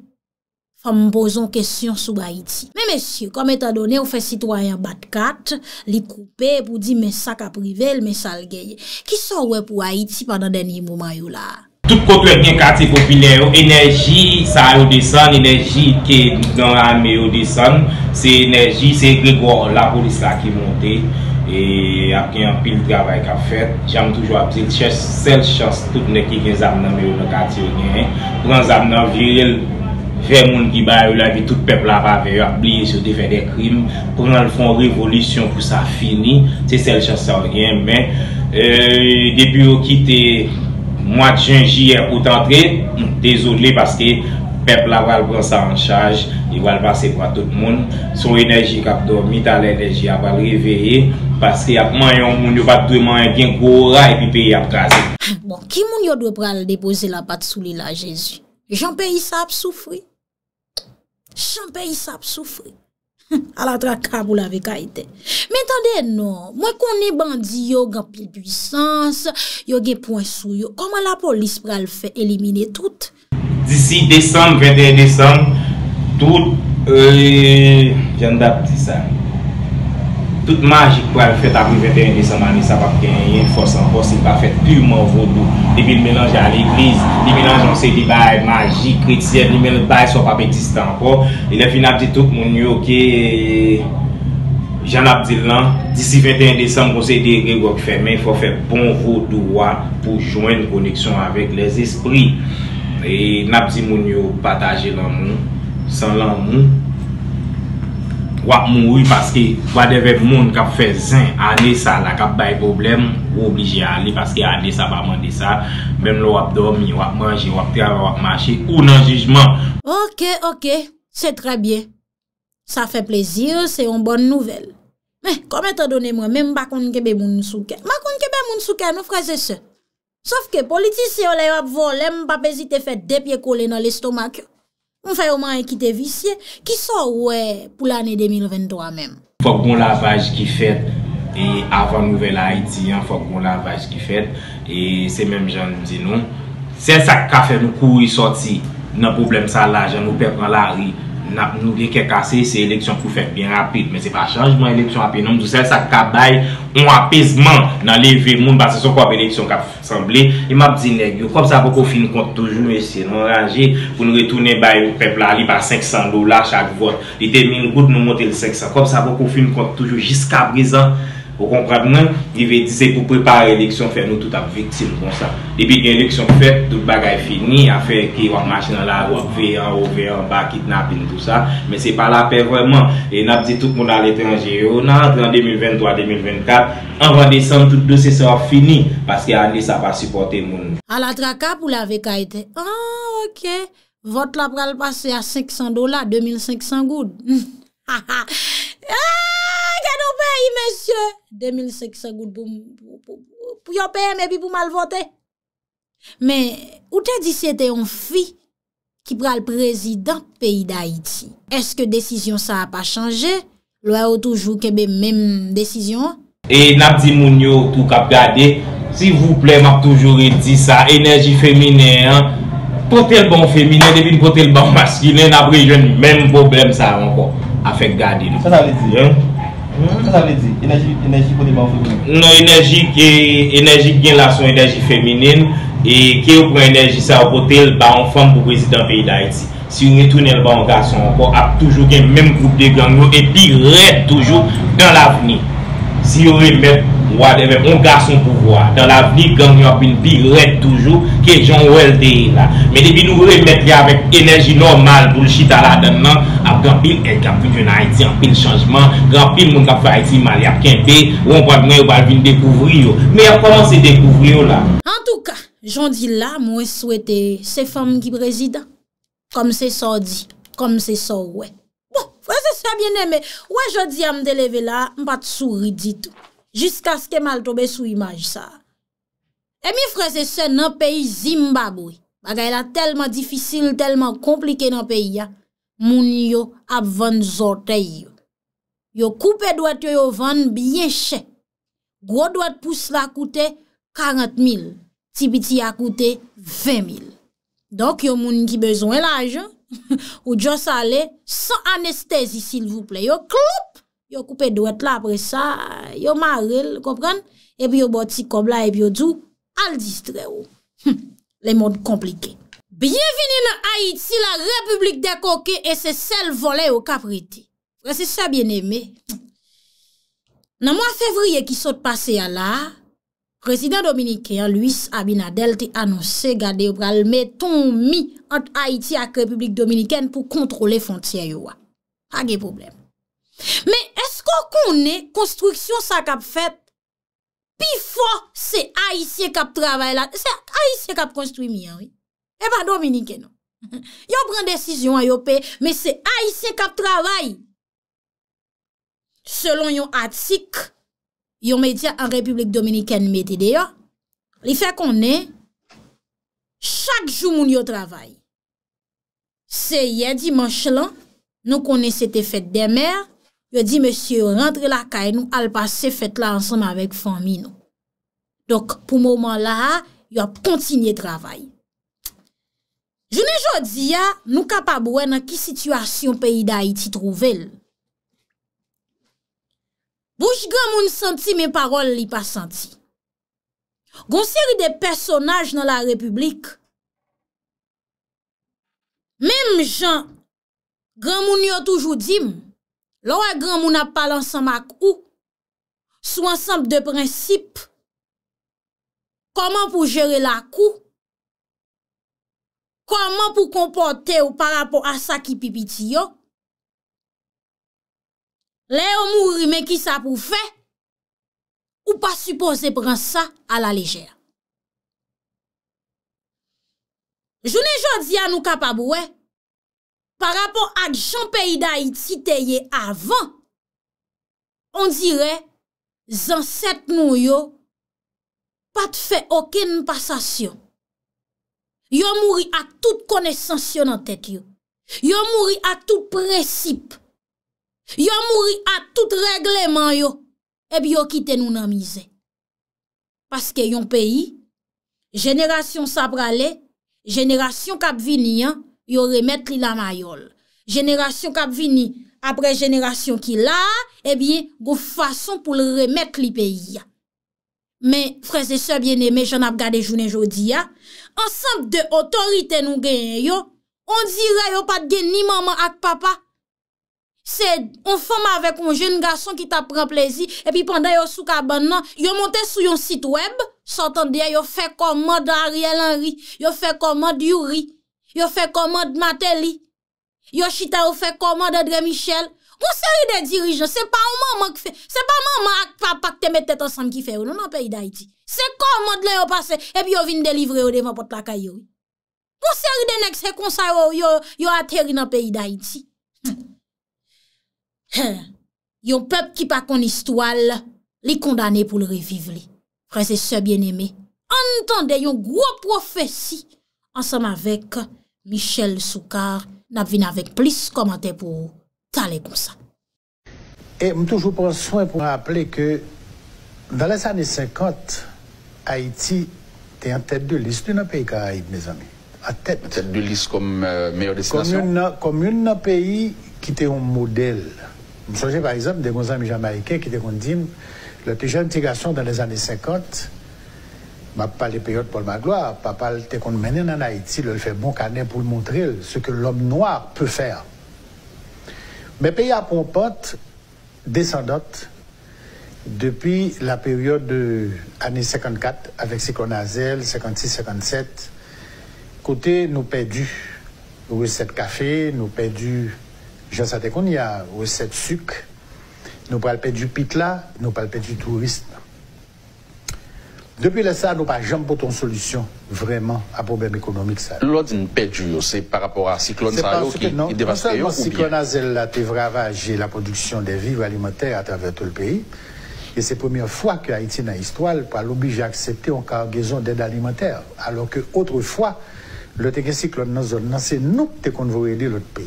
me pose une question sur Haïti. Mais monsieur, comme étant donné, vous fait citoyen bat 4, li coupé pour dire, mais ça qu'a privé, mais ça le gagne. Qui sont pour Haïti pendant dernier moment là? Tout côté bien quartier populaire, énergie, ça descend, énergie qui est dans l'armée descend, c'est énergie, c'est Grégoire, la police là qui monte. Et après un pile de travail qu'a fait, j'aime toujours dire que c'est la chance tout le monde qui a des âmes dans le quartier. Prends les âmes dans le ville, vers les gens qui ont la vie, tout le peuple a oublié de faire des crimes, prends le fond révolution pour ça finir, c'est la chance ça rien. Mais depuis qu'on quitte mois de juin, j'y ai entrer, désolé parce que peuple là va prendre ça en charge, il va le passer pour tout le monde. Son énergie qui a dormi, ta l'énergie va le réveiller parce qu'il y a moyen monde va demain bien gros et puis payer à casser. Bon, qui moun yo doit prendre déposer la patte sous l'île à Jésus. Jean-Pays ça souffrir. Jean-Pays ça souffrir. À la traque pour la vérité. Mais attendez non, moi connais bandi yo grand pile puissance, yo gen point sou yo. Comment la police va le faire éliminer tout? D'ici décembre, 21 décembre, tout toute magie qui va être faite après 21 décembre, ça va gagner une force en force, il va faire purement vaudou. Il mélange à l'église, il mélange en ces débats magie chrétienne, il mélange pas, ils sont pas existants encore. Il a fini à dire tout le monde, ok, j'en ai dit là, d'ici 21 décembre, on s'est dit que il faut faire bon vaudou pour joindre une connexion avec les esprits. Et n'a dit moun yo partager l'amour sans l'amour wa mourir parce que wa devait monde qui fait zin année ça la qui bail problème ou obligé aller parce que année ça va demander ça même l'on va dormir va manger va travailler va marcher ou non jugement. OK, c'est très bien. Ça fait plaisir, c'est une bonne nouvelle. Mais comme étant donné moi même pas connait kebe moun Soukar. Ma connait kebe moun Soukar nos frères et sœurs. Sauf que politiciens les ont volé, m'pas hésiter faire deux pieds collés dans l'estomac. On fait au moins quitter vicié qui sont ouais pour l'année 2023 même. Faut qu'on lavage qui fait et avant nouvelle Haïti, faut qu'on lavage qui fait et c'est même gens dit non. C'est ça qui fait nous courir sortir. Nan problème ça l'argent nous perd dans la rue. Nous bien qu'est cassé c'est élection pour faire bien rapide mais c'est pas changement élection rapide non tout ça ça cabaille un apaisement dans lever monde parce que son quoi élection qu'a semblé il m'a dit nèg yo comme ça pour qu'on finisse compte toujours essayer enrager pour nous retourner bail peuple là il pas $500 chaque vote il était 1000 gouttes nous monter le 500 comme ça pour qu'on finisse compte toujours jusqu'à présent vous comprenez il veut dire pour préparer l'élection faire nous tout à victime comme ça depuis que l'élection faite tout bagaille fini à faire qui va marcher dans la rue en bas kidnapping tout ça mais c'est pas la paix vraiment et n'a dit tout le monde à l'étranger on entre en 2023 2024 en décembre tout dossier sera fini parce que année ça va supporter monde à la traka pour la vérité. Ah OK vote la pral passer à $500 2500 goud. Hey, monsieur, 2500 gouttes pour yon payer, mais puis pour mal voter. Mais, ou t'as dit c'était une fille qui prend le président pays d'Haïti? Est-ce que décision ça a pas changé? Loi ou toujours kebe même décision? Et n'a dit moun yo tout kap gade, s'il vous plaît, m'a toujours dit ça, énergie féminine, hein? Porter le bon féminin, depuis porter le bon masculin, n'a pris jeune même problème ça encore. A fait garder. Ça veut dire, hein? Ça veut dire énergie pour les femmes féminines. Non, énergie qui est là son énergie féminine et qui est pour énergie ça au côté le bas en femme pour président pays d'Haïti. Si on retourne le bas en garçon encore a toujours le même groupe de gangs et puis reste toujours dans l'avenir. Si on remet un garçon pouvoir dans l'avenir gang yo pin puis reste toujours que Jean Welté là. Mais depuis nous remettre avec énergie normale pour le chita là dedans. Grand pile et cap vient Haïti en pile changement grand pile monde cap fait Haïti mal y a kembe on va venir découvrir mais il a commencé découvrir là en tout cas j'en dis là moi souhaiter ces femmes qui président comme c'est sorti comme c'est ça ouais bon frère ça bien aimé ouais je dis à me lever là on pas sourire du tout jusqu'à ce que mal tomber sous image ça et mes frères et sœurs dans pays Zimbabwe bagay là tellement difficile tellement compliqué dans pays là. Moun yo ap vann zotey yo. Yo coupe doit yo vann bien cher. Gros doit pousse la coûte 40 000. Ti piti a coûté 20 000. Donc yo moun ki besoin l'argent, ou John Salé, sans anesthésie, s'il vous plaît. Yo cloup, yo coupé droite là, après ça, yo marrel, comprenez? Et puis yo boti comme là, et puis yo dou, al distrait ou. Les modes compliqués. Bienvenue dans Haïti, la République des coquets, et c'est celle volée au capriti. C'est ça, bien aimé. Dans le mois de février qui s'est passé à là, président dominicain Luis Abinader a annoncé garder le metton mis entre Haïti et la République dominicaine pour contrôler les frontières. Pas de problème. Mais est-ce qu'on connaît construction ça qu'a fait? Puis fort, c'est Haïtien qui travaille là. C'est Haïtien qui construit, oui. Et pas dominicain, non. Ils prennent décision à Yopé, mais c'est Haïtien qui travaille. Selon yon article, yon média en République Dominicaine mette d'ailleurs, li fait qu'on est, chaque jour moun yon travail. C'est hier dimanche là, nous connaissons c'était fête des mères, yon dit monsieur rentre la caille nous al passer fête là ensemble avec famille nous. Donc pour moment là, yon continue travail. Journée jodi a, nous capable wè nan ki situation pays d'Haïti trouvel. Bouche grand moun senti, mais parole li pas senti. Gon série de personnages dans la République. Même Jean, grand moun yo toujours dit, lorsque grand moun a parlé ensemble avec ou, sous ensemble de principes, comment pour gérer la cour, comment pour comporter ou par rapport à ça qui pipiti yo, les mouri, mais qui ça pour faire? Ou pas supposé prendre ça à la légère? Journée jodi a nous capable par rapport à Jean pays d'Haïti teye avant, on dirait ancêtres nou yo pas de fait aucune passation. Yo mouri à toute connaissance yo nan tête yo. Yo mouri à tout principe. Yo mouri à tout règlement yo, et puis yo kite nous nan mise. Parce que yon pays, génération sa prale, génération kap vini, yon, yo remet li la mayol. Génération kap vini, après génération ki la, eh bien, go façon pour le remettre li pays. Mais, frères et sœurs bien-aimés, j'en ap gade jounen jodi ya, ensemble de autorité nou gen yo, on dirait yo pat gen ni maman ak papa. C'est on femme avec un jeune garçon qui t'a pris plaisir et puis pendant yo sou kabanan, yo monté sur yon site web, s'entendé yo fait commande Ariel Henry, yo fait commande Yuri, yo fait commande Matelly, yo chita yo fait commande André Michel. Une série de dirigeants, c'est pas un maman qui fait, c'est pas maman ak papa qui te met tête ensemble qui fait ou non dans pays d'Haïti. C'est commande le yo passé et puis yo vinn délivrer yo devant porte la caille. Une série de nèg c'est comme ça yo atterri dans pays d'Haïti. Yon peuple qui pas kon histoire, li condamné pour le revivre. Frères et sœurs bien-aimés, entendez yon gros prophétie ensemble avec Michel Soukar, n'a vinn avec plus commentaires pour taler comme ça. Et toujours prendre soin pour rappeler que dans les années 50, Haïti était en tête de liste d'un pays Caraïbes, mes amis. En tête de liste comme meilleure destination. Comme un pays qui était un modèle. Je me souviens par exemple de mes amis jamaïcains qui disaient le plus jeune petit garçon dans les années 50, je ne parle pas de période pour ma gloire, papa était qu'on menait en Haïti, il fait bon canet pour montrer ce que l'homme noir peut faire. Mais pays à pompante, descendante, depuis la période de années 54, avec cyclone Azel, 56-57, côté nous perdus, nous recettes café, nous perdus. Je sais qu'on y a recette sucre, nous parlons du pitla, nous parlons du tourisme. Depuis là, ça, nous pas jamais pour ton solution vraiment à problème économique. L'ordre perdu, c'est par rapport à cyclone Salo qui est dévasté. Le cyclone Azel a ravagé la production des vivres alimentaires à travers tout le pays. Et c'est la première fois que Haïti dans l'histoire pour l'obliger à accepter une cargaison d'aide alimentaire. Alors que autrefois, le cyclone Azel, c'est nous qui avons aidé l'autre pays.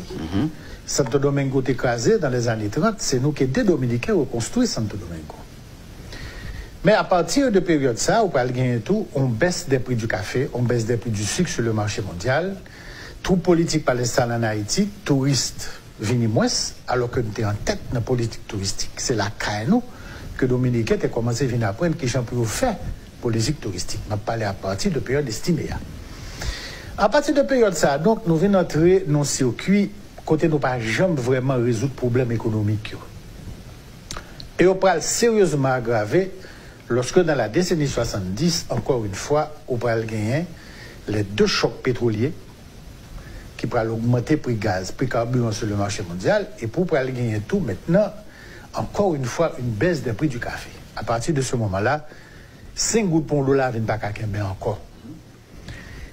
Santo Domingo était écrasé dans les années 30, c'est nous qui, des Dominicains, reconstruit Santo Domingo. Mais à partir de période ça, on baisse des prix du café, on baisse des prix du sucre sur le marché mondial. tout politique palestinien en Haïti, touriste vini moins, alors que nous sommes en tête dans la politique touristique. C'est la CANO que Dominique a commencé à venir apprendre qui j'en peux faire politique touristique. On a parlé à partir de période estimée. À partir de période ça, donc, nous venons entrer dans le circuit côté nous pas jamais vraiment résoudre problème économique. Et on parle sérieusement aggravé lorsque dans la décennie 70, encore une fois, on parle gagner les deux chocs pétroliers qui pourraient augmenter le prix gaz, le prix carburant sur le marché mondial, et pour parler gagner tout maintenant, encore une fois, une baisse des prix du café. À partir de ce moment-là, 5 gouttes pour $1 ne pas qu'à encore.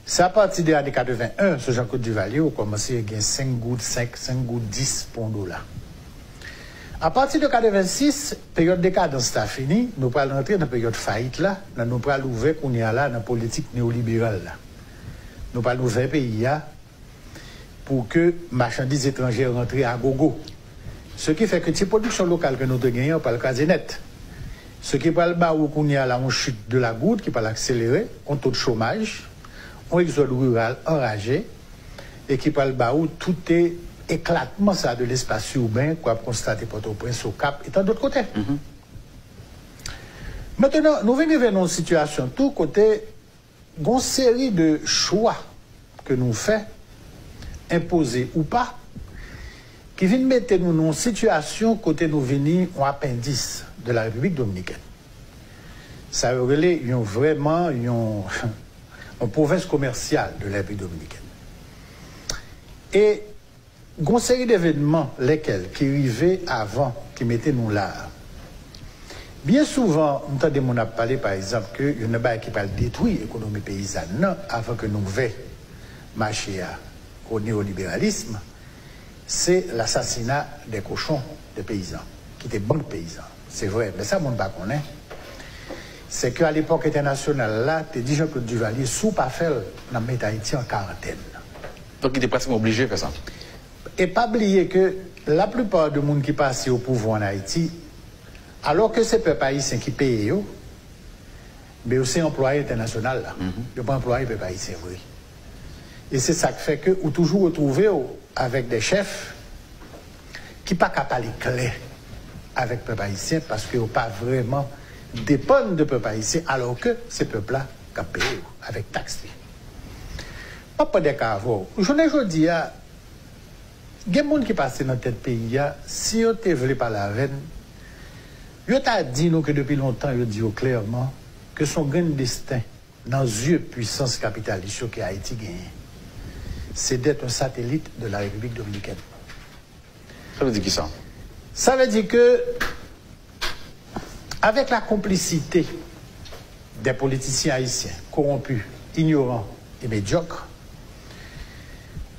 C'est à partir des années 81, ce Jean-Claude Duvalier, on commence à gagner 5 gouttes, 5 gouttes, 10 pour $1. À partir de 86, période décadence a fini, nous allons rentrer dans la période faillite là, nous allons ouvrir qu'on y a là dans la politique néolibérale là. Nous allons ouvrir le pays là pour que marchandises étrangères rentrent à gogo. Ce qui fait que la production locale que nous gagnons, on parle quasi net. Ce qui parle bas où qu'on y a là, on chute de la goutte, qui parle accélérer, on taux de chômage, on exode rural enragé, et qui parle bas où tout est éclatement ça de l'espace urbain qu'on a constaté Port-au-Prince, au Cap et tant d'autres côtés. Maintenant, nous venons vers une situation tout côté une série de choix que nous faisons, imposés ou pas, qui viennent mettre nous dans une situation côté nous venons en appendice de la République dominicaine. Ça relève vraiment une province commerciale de la République dominicaine. Et une série d'événements, lesquels, qui arrivaient avant, qui mettaient nous là. Bien souvent, on entend mon parler, par exemple, qu'il y a une baille qui parle détruire l'économie paysanne avant que nous veuillions marcher au néolibéralisme. C'est l'assassinat des cochons des paysans, qui étaient bons paysans. C'est vrai, mais ça, on ne connaît pas. C'est qu'à l'époque internationale, là, tu dis Jean-Claude Duvalier, sous Pafel, on a mis Haïti en quarantaine. Donc, il était presque obligé de faire ça. Et pas oublier que la plupart des gens qui passent au pouvoir en Haïti, alors que c'est peuple haïtien qui paye, mais aussi employé international, ils n'ont pas employé peuple haïtien. Et c'est ça qui fait que vous toujours retrouvé avec des chefs qui ne peuvent pas parler clair avec peuple haïtien parce qu'ils n'ont pas vraiment dépendre de peuple haïtien, alors que c'est peuple-là qui paye avec taxes. Pas de cas à voir. Je dis à les gens qui passent dans notre pays, si vous ne voulez pas la reine, vous avez dit que depuis longtemps, vous dit clairement que son grand destin dans les puissance capitaliste que Haïti gagne, c'est d'être un satellite de la République dominicaine. Ça veut dire qui ça? Ça veut dire que, avec la complicité des politiciens haïtiens, corrompus, ignorants et médiocres,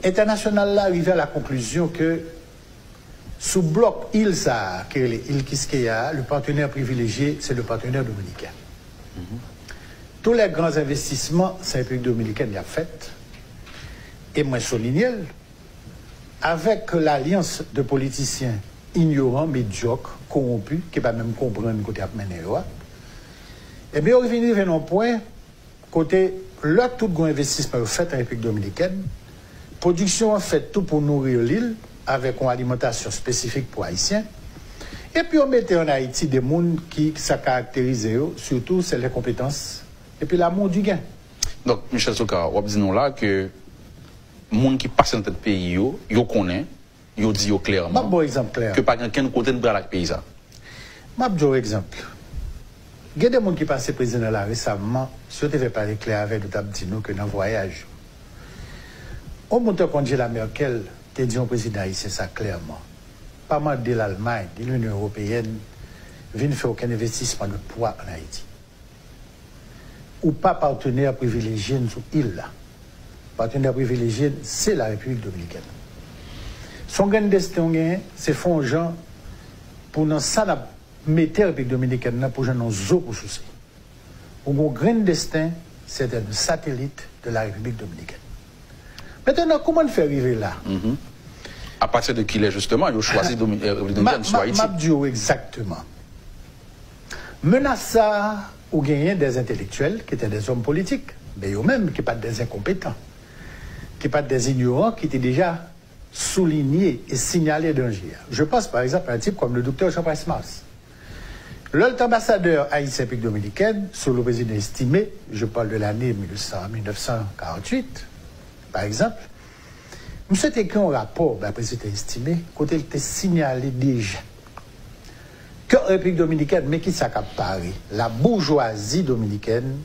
international là arrivé à la conclusion que sous bloc Ilsa, le partenaire privilégié, c'est le partenaire dominicain. Tous les grands investissements, c'est la République dominicaine qui a fait. Et moi, soulignel, avec l'alliance de politiciens ignorants, médiocres, corrompus, qui ne peuvent même comprendre côté Apmenéoa, et bien, on est venu vers un point, côté là, tout grand investissement fait en République dominicaine. Production en fait tout pour nourrir l'île avec une alimentation spécifique pour Haïtiens. Et puis on mettait en Haïti des gens qui ça caractérisait surtout c'est les compétences et puis l'amour du gain. Donc Michel Soukar, vous dites là que les gens qui passent dans notre pays, ils connaissent, ils disent clairement. Un bon exemple clair. Que pas quelqu'un côté de braque paysan. Ma bon exemple. Il y a des gens qui passent président là récemment, si on devait parler clair avec nous, dit nous que dans voyage. Au moment où Angela Merkel a dit au président haïtien ça clairement, pas mal de l'Allemagne, de l'Union européenne, ne fait aucun investissement de poids en Haïti. Ou pas partenaire privilégié sur l'île là. Partenaire privilégié, c'est la République dominicaine. Son gain destin, c'est fond gens pour nous mettre la République dominicaine pour nous eaux pour souci. Mon grain destin, c'est un satellite de la République dominicaine. Maintenant, comment on fait arriver là? À partir de qui il est justement, il a choisi de Haïti. Exactement. Menace ça ou gagner des intellectuels qui étaient des hommes politiques, mais eux-mêmes qui ne sont pas des incompétents. qui pas des ignorants, qui étaient déjà soulignés et signalés danger. Je pense par exemple à un type comme le docteur Jean-Paul Smart. L'autre ambassadeur haïtien-République dominicaine, sous le président estimé, je parle de l'année 1948, par exemple, nous sommes écrit un rapport, le président estimé, quand il était signalé déjà que la République dominicaine, mais qui s'accaparait, la bourgeoisie dominicaine,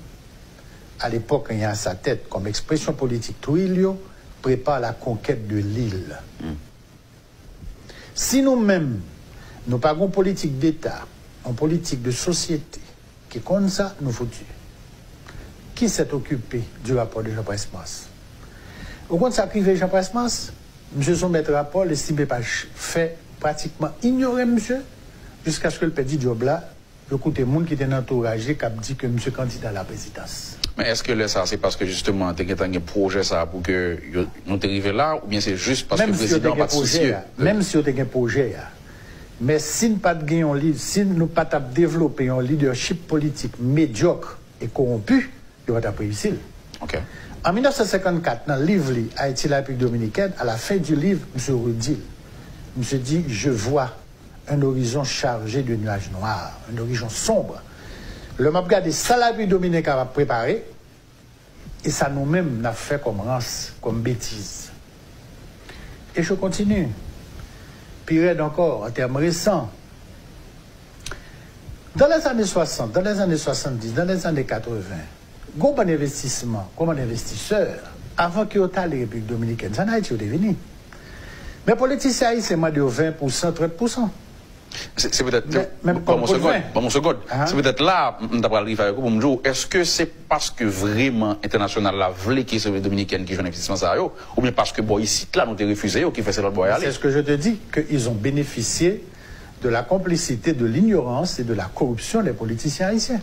à l'époque, il y a à sa tête comme expression politique, Trujillo prépare la conquête de l'île. Si nous-mêmes, nous parlons politique d'État, en politique de société, qui compte ça, nous faut tuer. Qui s'est occupé du rapport de Jean-Paul Smart? Au compte ça privé Jean-Paul Smart, M. Soumet rapport, l'estimé pas fait pratiquement ignorer monsieur, jusqu'à ce que le petit job là, le côté monde qui était entouragé, qui a dit que monsieur candidat à la présidence. Mais est-ce que là, ça, c'est parce que justement, tu as un projet ça, pour que nous arrivions là, ou bien c'est juste parce que le président n'a pas soucié? Même si on a un projet, mais si nous n'avons pas développé un leadership politique médiocre et corrompu, il va pas réussir. En 1954, dans le livre « Haïti, la République dominicaine », à la fin du livre, M. Redil, M. dit « Je vois un horizon chargé de nuages noirs, un horizon sombre. » Le map garde ça la République dominicaine a préparé et ça nous-mêmes n'a fait comme rance, comme bêtise. Et je continue. Pire encore, en termes récents, dans les années 60, dans les années 70, dans les années 80, gros bon investissement, comme un investisseur, avant qu'il y ait la République dominicaine, ça n'a été devenu. Mais politiciens haïtiens, c'est de 20%, 30%. C'est peut-être là, est-ce que c'est parce que vraiment international la vle qui est dominicaine qui joue un investissement ça ou bien parce que bon, ici là nous t'es refusé ou qui fait cela boyale? C'est ce que je te dis, qu'ils ont bénéficié de la complicité, de l'ignorance et de la corruption des politiciens haïtiens.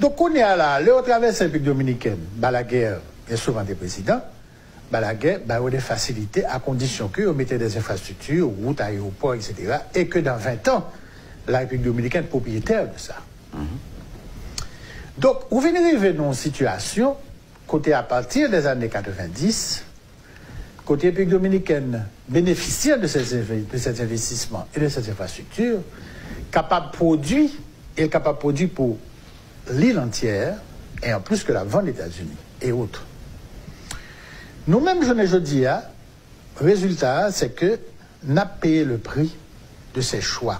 Donc on est à là, le traverse la République dominicaine, Balaguer est souvent des présidents. Balaguer, bah, on a des facilités à condition qu'on mettait des infrastructures, routes, aéroports, etc. Et que dans 20 ans, la République dominicaine est propriétaire de ça. Donc, on vient arriver dans une situation, côté à partir des années 90, côté République dominicaine, bénéficiaire de ces investissements et de ces infrastructures, capable de produire, et capable de produire pour l'île entière, et en plus que la vente des États-Unis et autres. Nous-mêmes, je dis, hein, résultat, c'est que nous avons payé le prix de ces choix,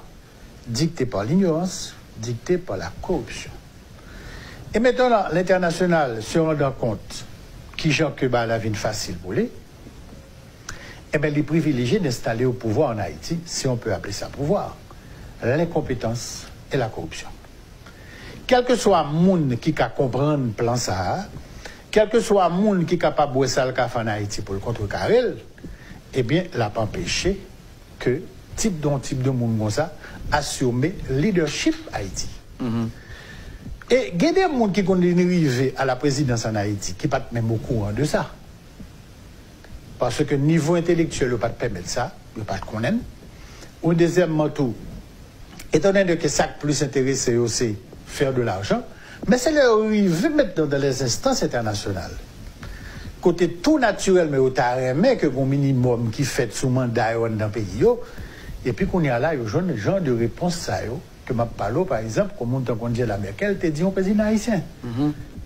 dictés par l'ignorance, dictés par la corruption. Et maintenant, l'international se rendant compte qui Jean que la vie facile pour lui, eh bien, les privilégiés d'installer au pouvoir en Haïti, si on peut appeler ça pouvoir, l'incompétence et la corruption. Quel que soit le monde qui comprend le plan Sahara, quel que soit le monde qui est capable de boire ça le café en Haïti pour le contre-carrel, eh bien, il n'a pas empêché que type de monde comme ça assume leadership Haïti. Et il y a des gens qui sont arrivés à la présidence en Haïti qui ne sont pas même au courant de ça. Parce que niveau intellectuel, ne peut pas permettre ça, ne peut pas connaître. Ou deuxièmement, tout, étant donné que ça plus intéressé aussi faire de l'argent, mais c'est l'arrivée maintenant dans les instances internationales. Côté tout naturel, mais au taré, que bon minimum qui fait sous mandat dans le pays. Et puis qu'on y a là, il y a des gens de réponse à ça. Que ma parole, par exemple, comme on t'a dit à la Merkel, t'es dit au président haïtien.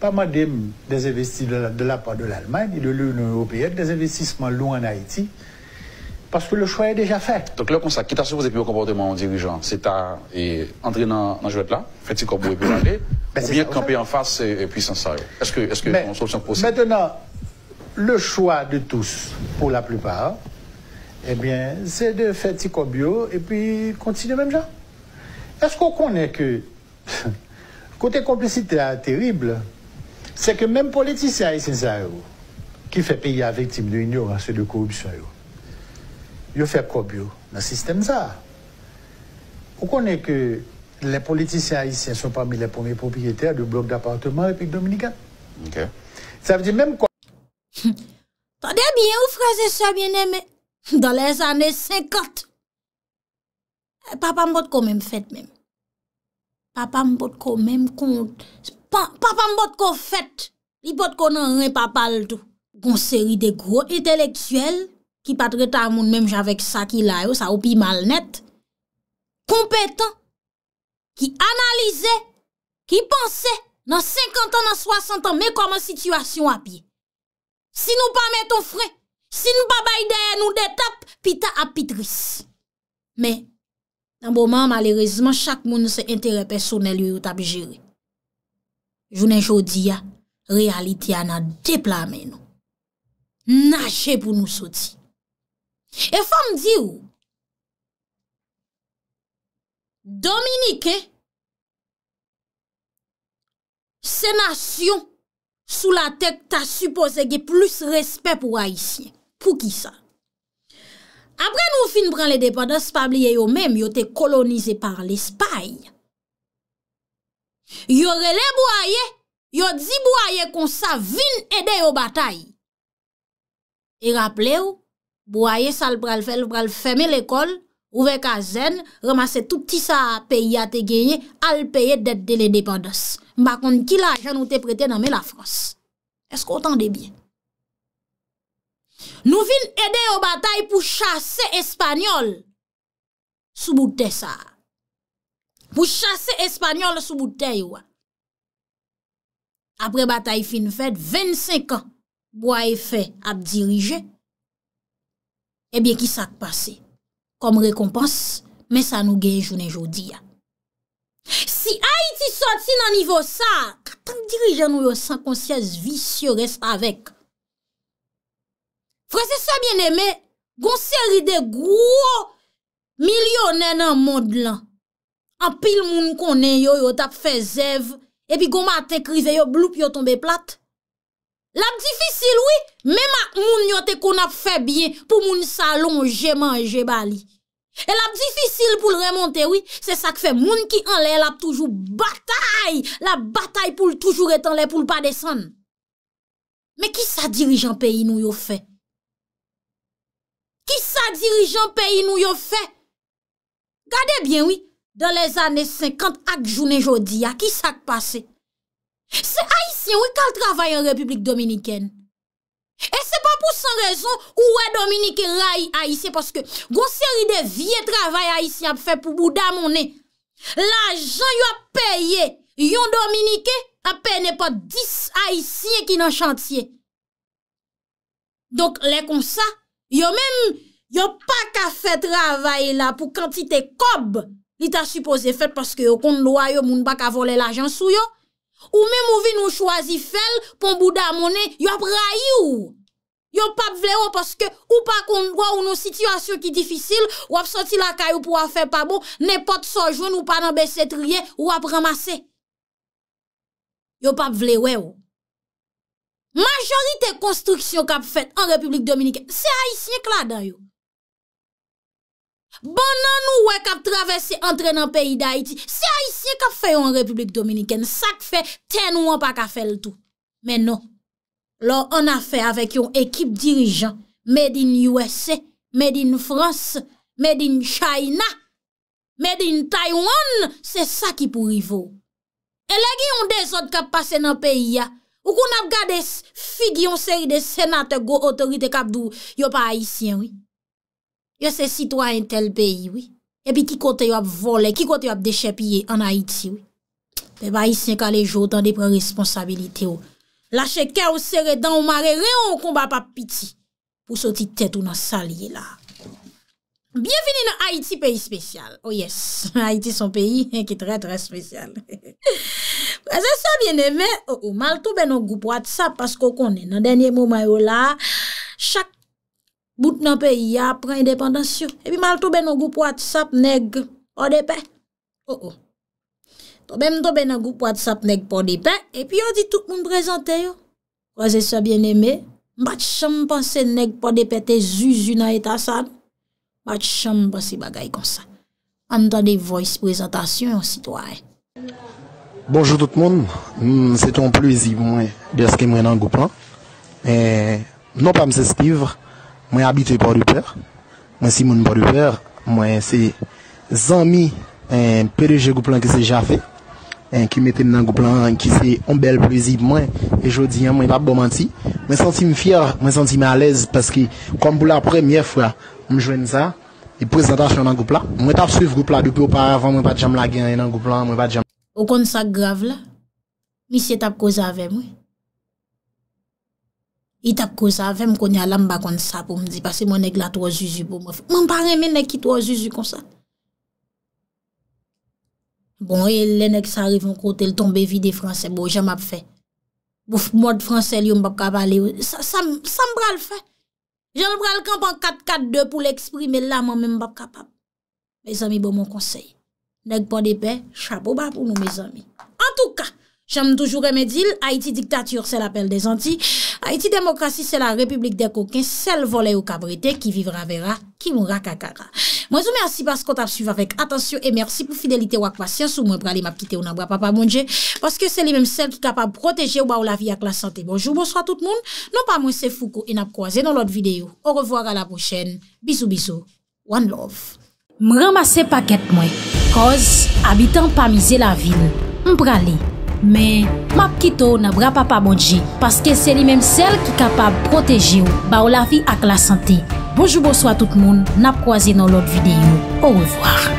Pas mal des investissements de la part de l'Allemagne et de l'Union européenne, des investissements longs en Haïti. Parce que le choix est déjà fait. Donc là, comme ça, quitte à supposer plus au comportement en dirigeant, c'est à entrer dans le jeu là, faites-y comme vous pouvez aller, ou bien camper en face et puissance à eux. Est-ce qu'on trouve ça possible? Maintenant, le choix de tous, pour la plupart, eh bien, c'est de faire-y comme bio et puis continuer même genre. Est-ce qu'on connaît que, côté complicité terrible, c'est que même politiciens et ces qui fait payer à victime de ignorance et de corruption, ils font quoi dans le système ça. On connaît que les politiciens haïtiens sont parmi les premiers propriétaires de blocs d'appartements en République dominicaine. Ça veut dire même quoi. Attendez bien, vous frères et sœurs bien-aimés, dans les années 50, papa m'a quand même fait même. Papa m'a quand même compte. Papa m'a quand fait. Il m'a quand même papa le tout. une série de gros intellectuels qui pas traité à moun même avec ça qui là yo ça ou pi mal net compétent qui analysait qui pensait dans 50 ans dans 60 ans mais comment situation à pied si nous pas mettons frein si nous pas bailler derrière nous des tapes pita à pitris mais dans moment malheureusement chaque monde c'est intérêt personnel yo t'a gérer journée jodi a réalité a nan déplamer nous nager pour nous sortir. Et femme dit ou Dominicain ces nations sous la tête t'a supposé gè plus respect pour haïtien. Pour qui ça? Après nous fin prend l'indépendance pas oublier yo même yo té colonisé par l'Espagne. Yo relé Boyer, yo dit Boyer qu'on ça vinn aider yo bataille. Et rappelez-vous, Boyer sal pral fermer l'école, ouvrir caserne, ramasser tout petit ça pays a te gagné, al payer dette de l'indépendance. M'a konn ki l'argent nous te prêté dans la France. Est-ce qu'on entendez bien? Nous vinn aider aux batailles pour chasser espagnol sous bout de ça. Pour chasser espagnol sous bout de. Après bataille fin fait 25 ans. Boye fait à diriger. Eh bien, qui s'est passé? Comme récompense, mais ça nous gagne journée jodi. Si Haïti sorti dans niveau ça, tant dirigeant nous sans conscience vicieux reste avec. Frère, c'est ça bien aimé, gon série de gros millionnaires dans le monde là. En pile moun connaît yo t'a fait zève et puis gon matin crivé yo bloup yo tombé plate. La difficile oui, même à moun yo te qu'on a fait bien pour moun salon j'ai mangé bali. Et la difficile pour le remonter oui, c'est ça que fait moun qui en l'air la toujours bataille, la bataille pour toujours être en l'air pour pas descendre. Mais qui ça dirigeant pays nous yo fait? Qui ça dirigeant pays nous yo fait? Gardez bien oui, dans les années 50 ak journée jodi a qui ça passé? C'est haïtien oui qui travaille en République dominicaine. Et c'est pas pour sans raison ou est Dominique raille haïtien parce que gon série de vieux travail haïtien fait pour bouda monnaie. L'argent yo payé, yon dominicain a payé pas 10 haïtiens qui dans chantier. Donc les comme ça, yo même yo pas qu'à faire travail là pour quantité cob, il t'a supposé fait parce que yo kon loi yo moun pas qu'à voler l'argent sou yo. Ou même ou vin ou choisi fel pour bouda monnaie yo brayi ou yo pa vle ou parce que ou pas kon droit ou non situation qui difficile ou ap sorti la caillou pour a faire pas bon n'importe so joine ou pas dans baisser trier ou ap ramasser yo pa vle ouais ou majorité construction qu'a fait en République dominicaine c'est haïtien k la dan yo bon nan nou wè k'ap traverser entrer dans pays d'Haïti c'est haïtien k'ap fait en République dominicaine ça fait terre nou an pa ka fait le tout mais non lò on a fait avec une équipe dirigeant made in USA made in France made in China made in Taiwan c'est ça qui pour rivo et les qui ont des autres k'ap passer dans pays a ou qu'on a gardé figure une série de sénateurs go autorité k'ap dou yo pas haïtien oui. Yo c'est citoyen tel pays, oui. Et puis qui côté yo a volé, qui côté yo a déchepillé en Haïti, oui. Peuple haïtien ka les jours tande prend responsabilité ou. Lâche cœur ou serré dans ou maré rien ou combat pas piti pour sortir tête ou dans salier là. Bienvenue dans Haïti pays spécial. Oh yes, Haïti son pays qui est très très spécial. C'est ça bien aimé ou mal tout ben au groupe WhatsApp parce qu'on connaît dans dernier moment yo là chaque bout nan pays a prend indépendance et puis mal tomber dans groupe WhatsApp nèg ODP. Oh. Tomber dans groupe WhatsApp nèg ODP et puis on dit tout le monde présenter yo. Croisez ça bien aimé. M'pa cham penser nèg ODP te zuzu dans état ça. M'pa cham penser bagay comme ça. Entendez voice présentation citoyen. Bonjour tout le monde. C'est un plaisir moi d'être dans le groupe et non pas me suivre. Moi habité par le père, moi Simon par le père, moi c'est Zami, PDG Gouplan qui s'est déjà fait, qui mettait dans le plan, qui c'est un bel plaisir. Moi, et je dis, moi, pas bon menti. Je me sens fier, je me sens à l'aise parce que, comme pour la première fois, je joue ça, et présentation dans le groupe là. Moi, je suis suivi le groupe là depuis auparavant, moi, pas de jam la gagne dans le groupe là, moi, pas de jam. Au compte ça grave là, monsieur t'a causé avec moi. Il t'a causé avec moi, qu'on y a l'amba comme ça pour me dire, parce que mon nègre là, trois juju pour moi. Mon parrain, mais nègre qui trois juju comme ça. Bon, et les nègres ça arrive en côté, ils tombent vide français, bon, j'en m'ap fait. Bon, mode français, ils ont pas parlé, ça me bral le fait. J'en bral camp en 4-4-2 pour l'exprimer là, moi-même pas capable. Mes amis, bon, mon conseil. Nèg pas de paix, chapeau bas pour nous, mes amis. En tout cas, j'aime toujours aimer dire, Haïti dictature, c'est l'appel des Antilles. Haïti démocratie, c'est la république des coquins, celle volée au cabrité, qui vivra verra, qui mourra kakara. Moi, je vous remercie parce qu'on t'a suivi avec attention et merci pour fidélité ou patience. Ou moi, pour aller m'apquitter ou n'abra papa bon Dieu. Parce que c'est les mêmes celles qui capable de protéger ou la vie avec la santé. Bonjour, bonsoir tout le monde. Non pas moi, c'est Foucault et n'a croisé dans l'autre vidéo. Au revoir à la prochaine. Bisous, bisous. One love. M'ramasse paquet moi. Cause, habitant pas miser la ville. M'brali. Mais, m'apquitter ou n'abra papa bon Dieu. Parce que c'est les mêmes celles qui capable de protéger ou la vie avec la santé. Bonjour, bonsoir tout le monde. N'a croisé dans l'autre vidéo. Au revoir.